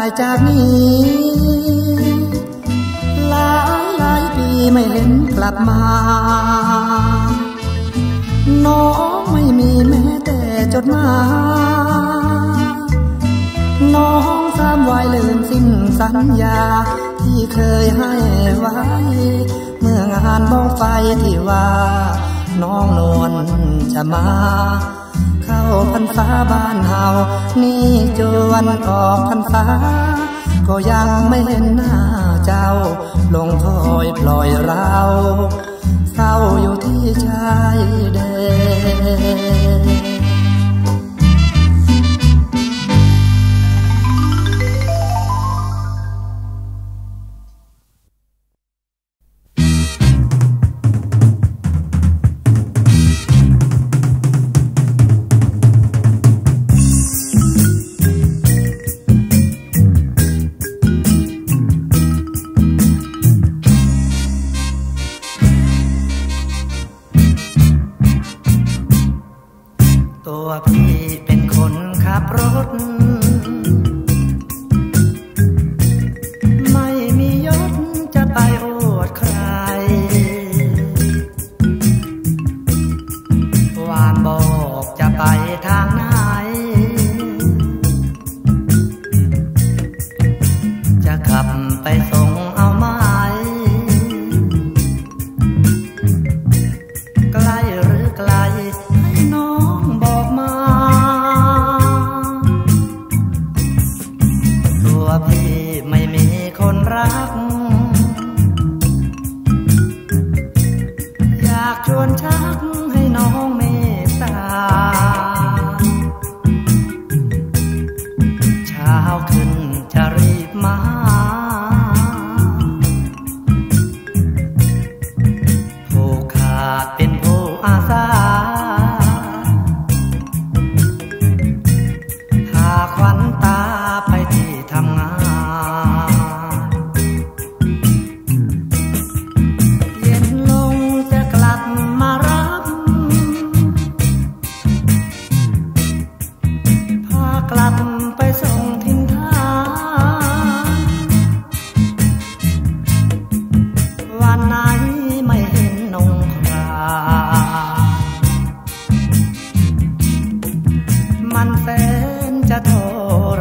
ยจากนี้หลายหลายปีไม่เห็นกลับมาน้องไม่มีแม้แต่จดหมายน้องสามวัยลืมสิ้นสัญญาที่เคยให้ไว้เมื่องานบ้องไฟที่ว่าน้องนวลจะมาเข้าพรรษาบ้านเฮานี่จวนออกพรรษาก็ยังไม่เห็นหน้าเจ้าลงถอยปล่อยเราเศร้าอยู่ที่ชายแดน ว่าพี่เป็นคนขับรถไม่มียศจะไปอวดใครวานบอกจะไปทางไหนจะขับไปส่งเอาไหมใกล้หรือไกลให้น้องบอกมาตัวพี่ไม่มีคนรักอยากชวนชักให้น้องเมตตาเช้าขึ้นจะรีบมาผู้ขาดเป็นผู้อาสาพาขวัญตาไปที่ทำงานเย็นลงจะกลับมารับพากลับไปส่งทิ้งท้ายวันไหนไม่เห็นนงครามันแสนจะท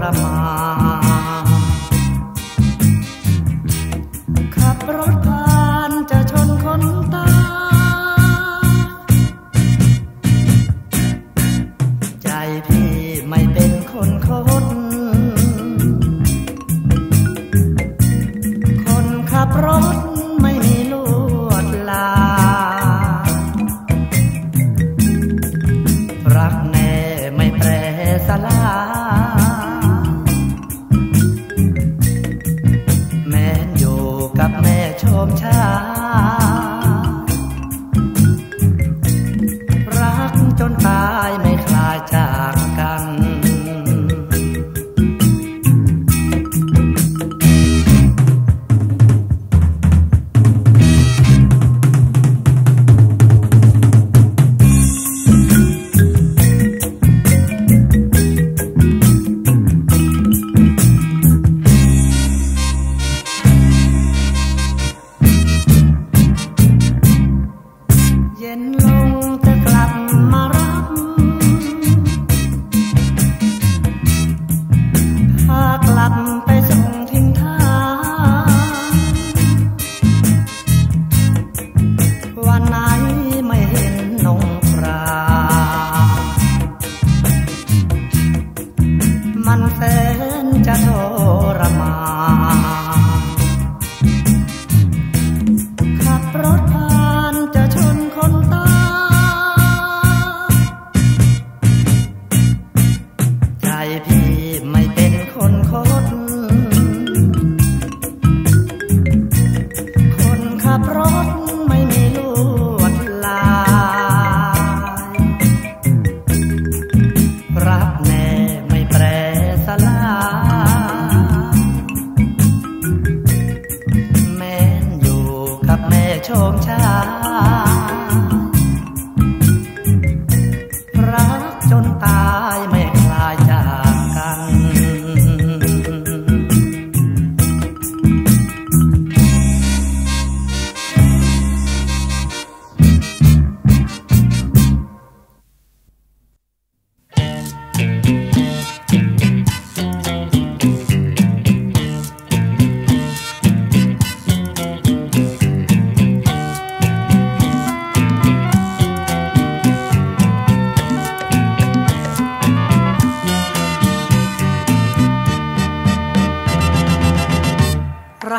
รมานขับรถผ่านจะชนคนตายใจพี่ไม่เป็นคนคดคนขับรถไม่มีลวดลายรักแน่ไม่แปรสลายแม้อยู่กับแม่ชมชารักจนตายไม่คลายจากกันเย็นลงจะกลับมารับพากลับไปส่งทิ้งท้ายวันไหนไม่เห็นนงครามันแสนจะทรมานขับรถผ่านจะชนคนตายใจพี่ไม่เป็นคนคดคนขับรถไม่มีลวดลายรักแน่ไม่แปรสลายแม้นอยู่กับแม่ชมชารักจนตายไม่คลายจากกัน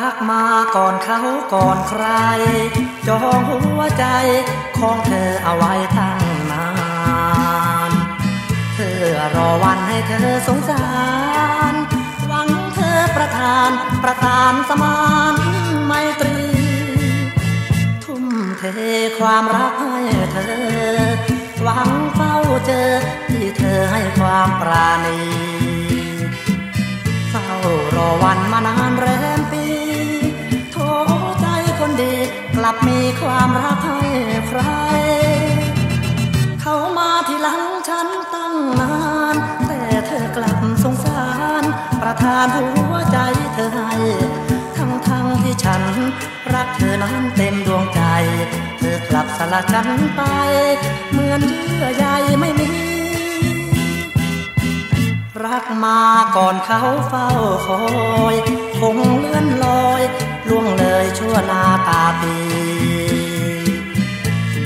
รักมาก่อนเขาก่อนใครจองหัวใจของเธอเอาไว้ตั้งนานเธอรอวันให้เธอสงสารหวังเธอประทานประทานสมานไมตรีทุ่มเทความรักให้เธอหวังเฝ้าเจอที่เธอให้ความปราณีเฝ้ารอวันมานานแรมปีโทใจคนดีกลับมีความรักให้ใครเขามาที่หลังฉันตั้ง งนานแต่เธอกลับสงสารประทานหัวใจเธอให้ทั้งทั้งที่ฉันรักเธอนั้นเต็มดวงใจเธอกลับสละฉันไปเหมือนเยื่อใยไม่มีรักมาก่อนเขาเฝ้าคอยคงเลื่อนลอยล่วงเลยชั่วนาตาปี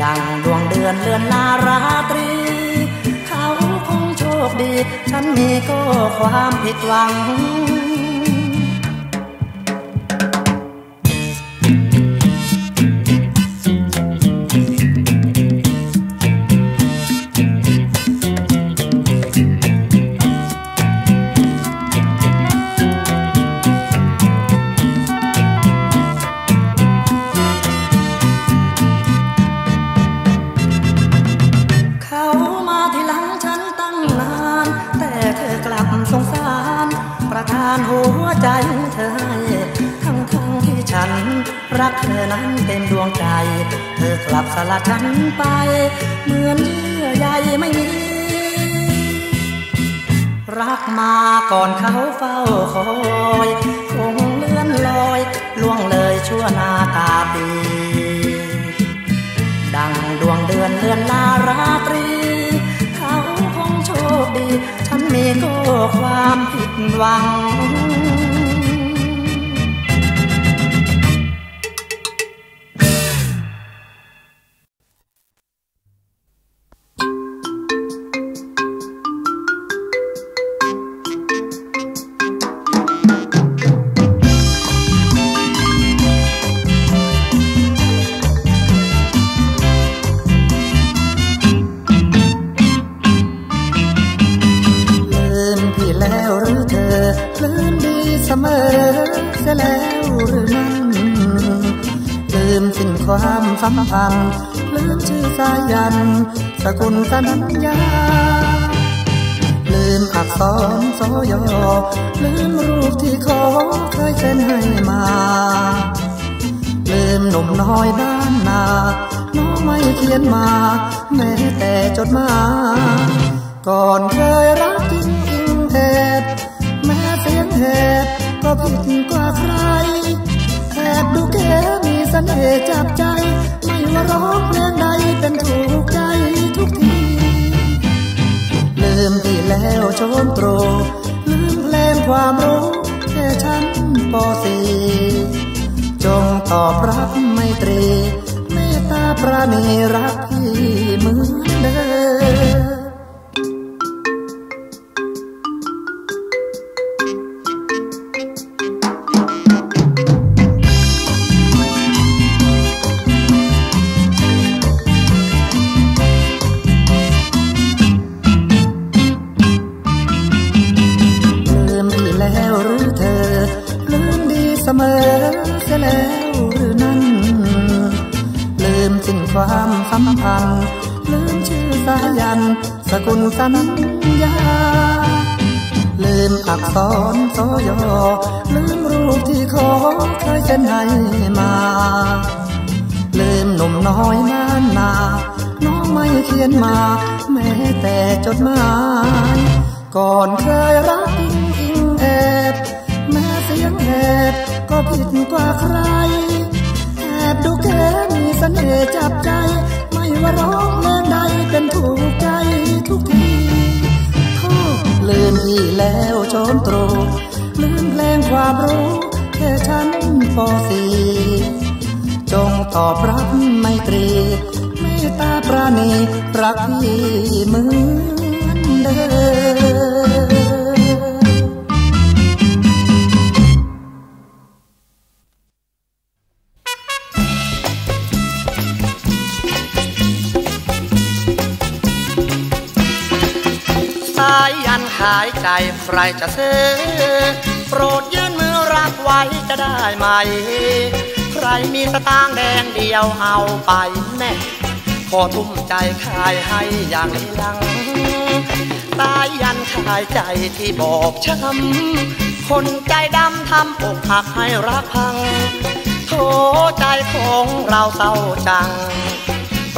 ดังดวงเดือนเลื่อนลาราตรีเขาคงโชคดีฉันมีก็ความผิดหวังรักเธอนั้นเต็มดวงใจเธอกลับสละฉันไปเหมือนเยื่อใยไม่มีรักมาก่อนเขาเฝ้าคอยคงเลื่อนลอยล่วงเลยชั่วนาตาปีดังดวงเดือนเลื่อนลาราตรีเขาคงโชคดีฉันมีก็ความผิดหวังสัมพันธ์ลืมชื่อสายันสกุลสัญญาลืมอักษรสยอลืมรูปที่ขอเคยเซ็นให้มาลืมหนุ่มน้อยบ้านนาน้องไม่เขียนมาแม้แต่จดหมายก่อนเคยรักจริงจริงเถิดแม้เสียงเหตุก็ผิดกว่าใครแอบดูแกมีเสน่ห์จับใจไม่ว่าร้องเพลงใดเป็นถูกใจทุกทีลืมที่แล้วโชมตรูลืมเพลงความรู้แค่ฉันป.สี่ จงตอบรับไมตรีเมตตาประณีรักพี่เหมือนเดิมความสัมพันธ์ลืมชื่อสายันสกุลสัญญาลืมอักษรสยอลืมรูปที่ขอเคยเซ็นให้มาลืมหนุ่มน้อยนานนาน้องไม่เขียนมาแม้แต่จดหมายก่อนเคยรักจริงจริงแอบแม้เสียงแอบก็ผิดกว่าใครแอบดูแกมีเสน่ห์จับใจไม่ว่าร้องเพลงใดเป็นถูกใจทุกทีโทษลืมอีแล้วโชมตรูลืมเพลงความรู้แค่ฉันป.สี่ จงตอบรับไมตรีเมตตาประณีรักพี่เหมือนเดิมขายใจใครจะซื้อโปรดยื่นมือรักไว้จะได้ไหมใครมีสตางค์แดงเดียวเอาไปแน่พอทุ่มใจขายให้อย่างลังตายยันขายใจที่บอกช้ำคนใจดำทำอกหักให้รักพังโถใจของเราเศร้าจัง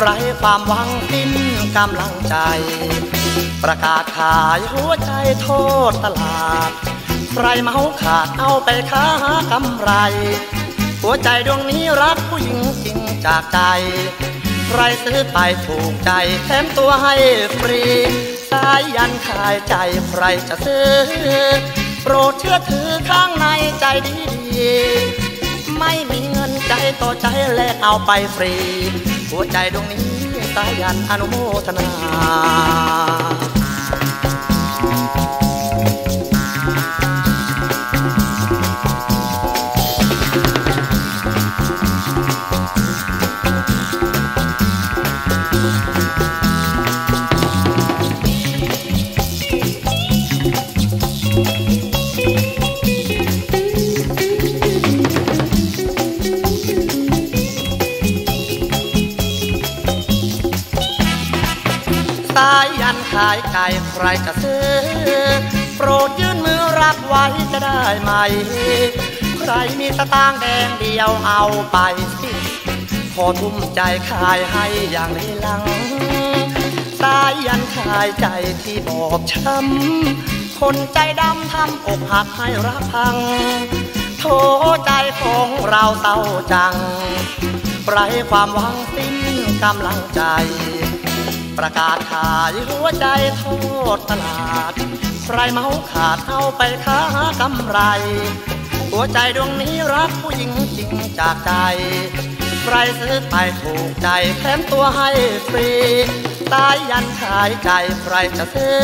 ไร้ความหวังสิ้นกำลังใจประกาศขายหัวใจโทษตลาดใครเมาขาดเอาไปค้ากำไรหัวใจดวงนี้รักผู้หญิงจริงจากใจใครซื้อไปถูกใจแถมตัวให้ฟรีสายยันขายใจใครจะซื้อโปรดเชื่อถือข้างในใจดีๆไม่มีเงินใจต่อใจแลกเอาไปฟรีหัวใจดวงนี้สายยันอนุโมทนาสายยันขายไก่ใครจะซื้อโปรดยื่นมือรับไว้จะได้ไหมใครมีสตางค์แดงเดียวเอาไปสิพอทุ่มใจขายให้อย่างลี้ลังสายยันขายใจที่บอบช้ำคนใจดำทำอกหักให้รักพังโถใจของเราเศร้าจังไร้ความหวังสิ้นกำลังใจประกาศขายหัวใจโทษตลาดใครเมาขาดเอาไปค้ากำไรหัวใจดวงนี้รักผู้หญิงจริงจากใจใครซื้อไปถูกใจแถมตัวให้ฟรีสายยันขายใจใครจะซื้อ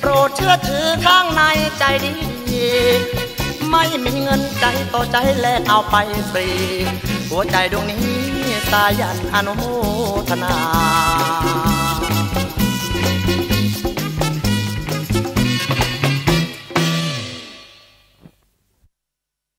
โปรดเชื่อถือข้างในใจดีๆไม่มีเงินใจต่อใจแลกเอาไปฟรีหัวใจดวงนี้สายันอนุโมทนา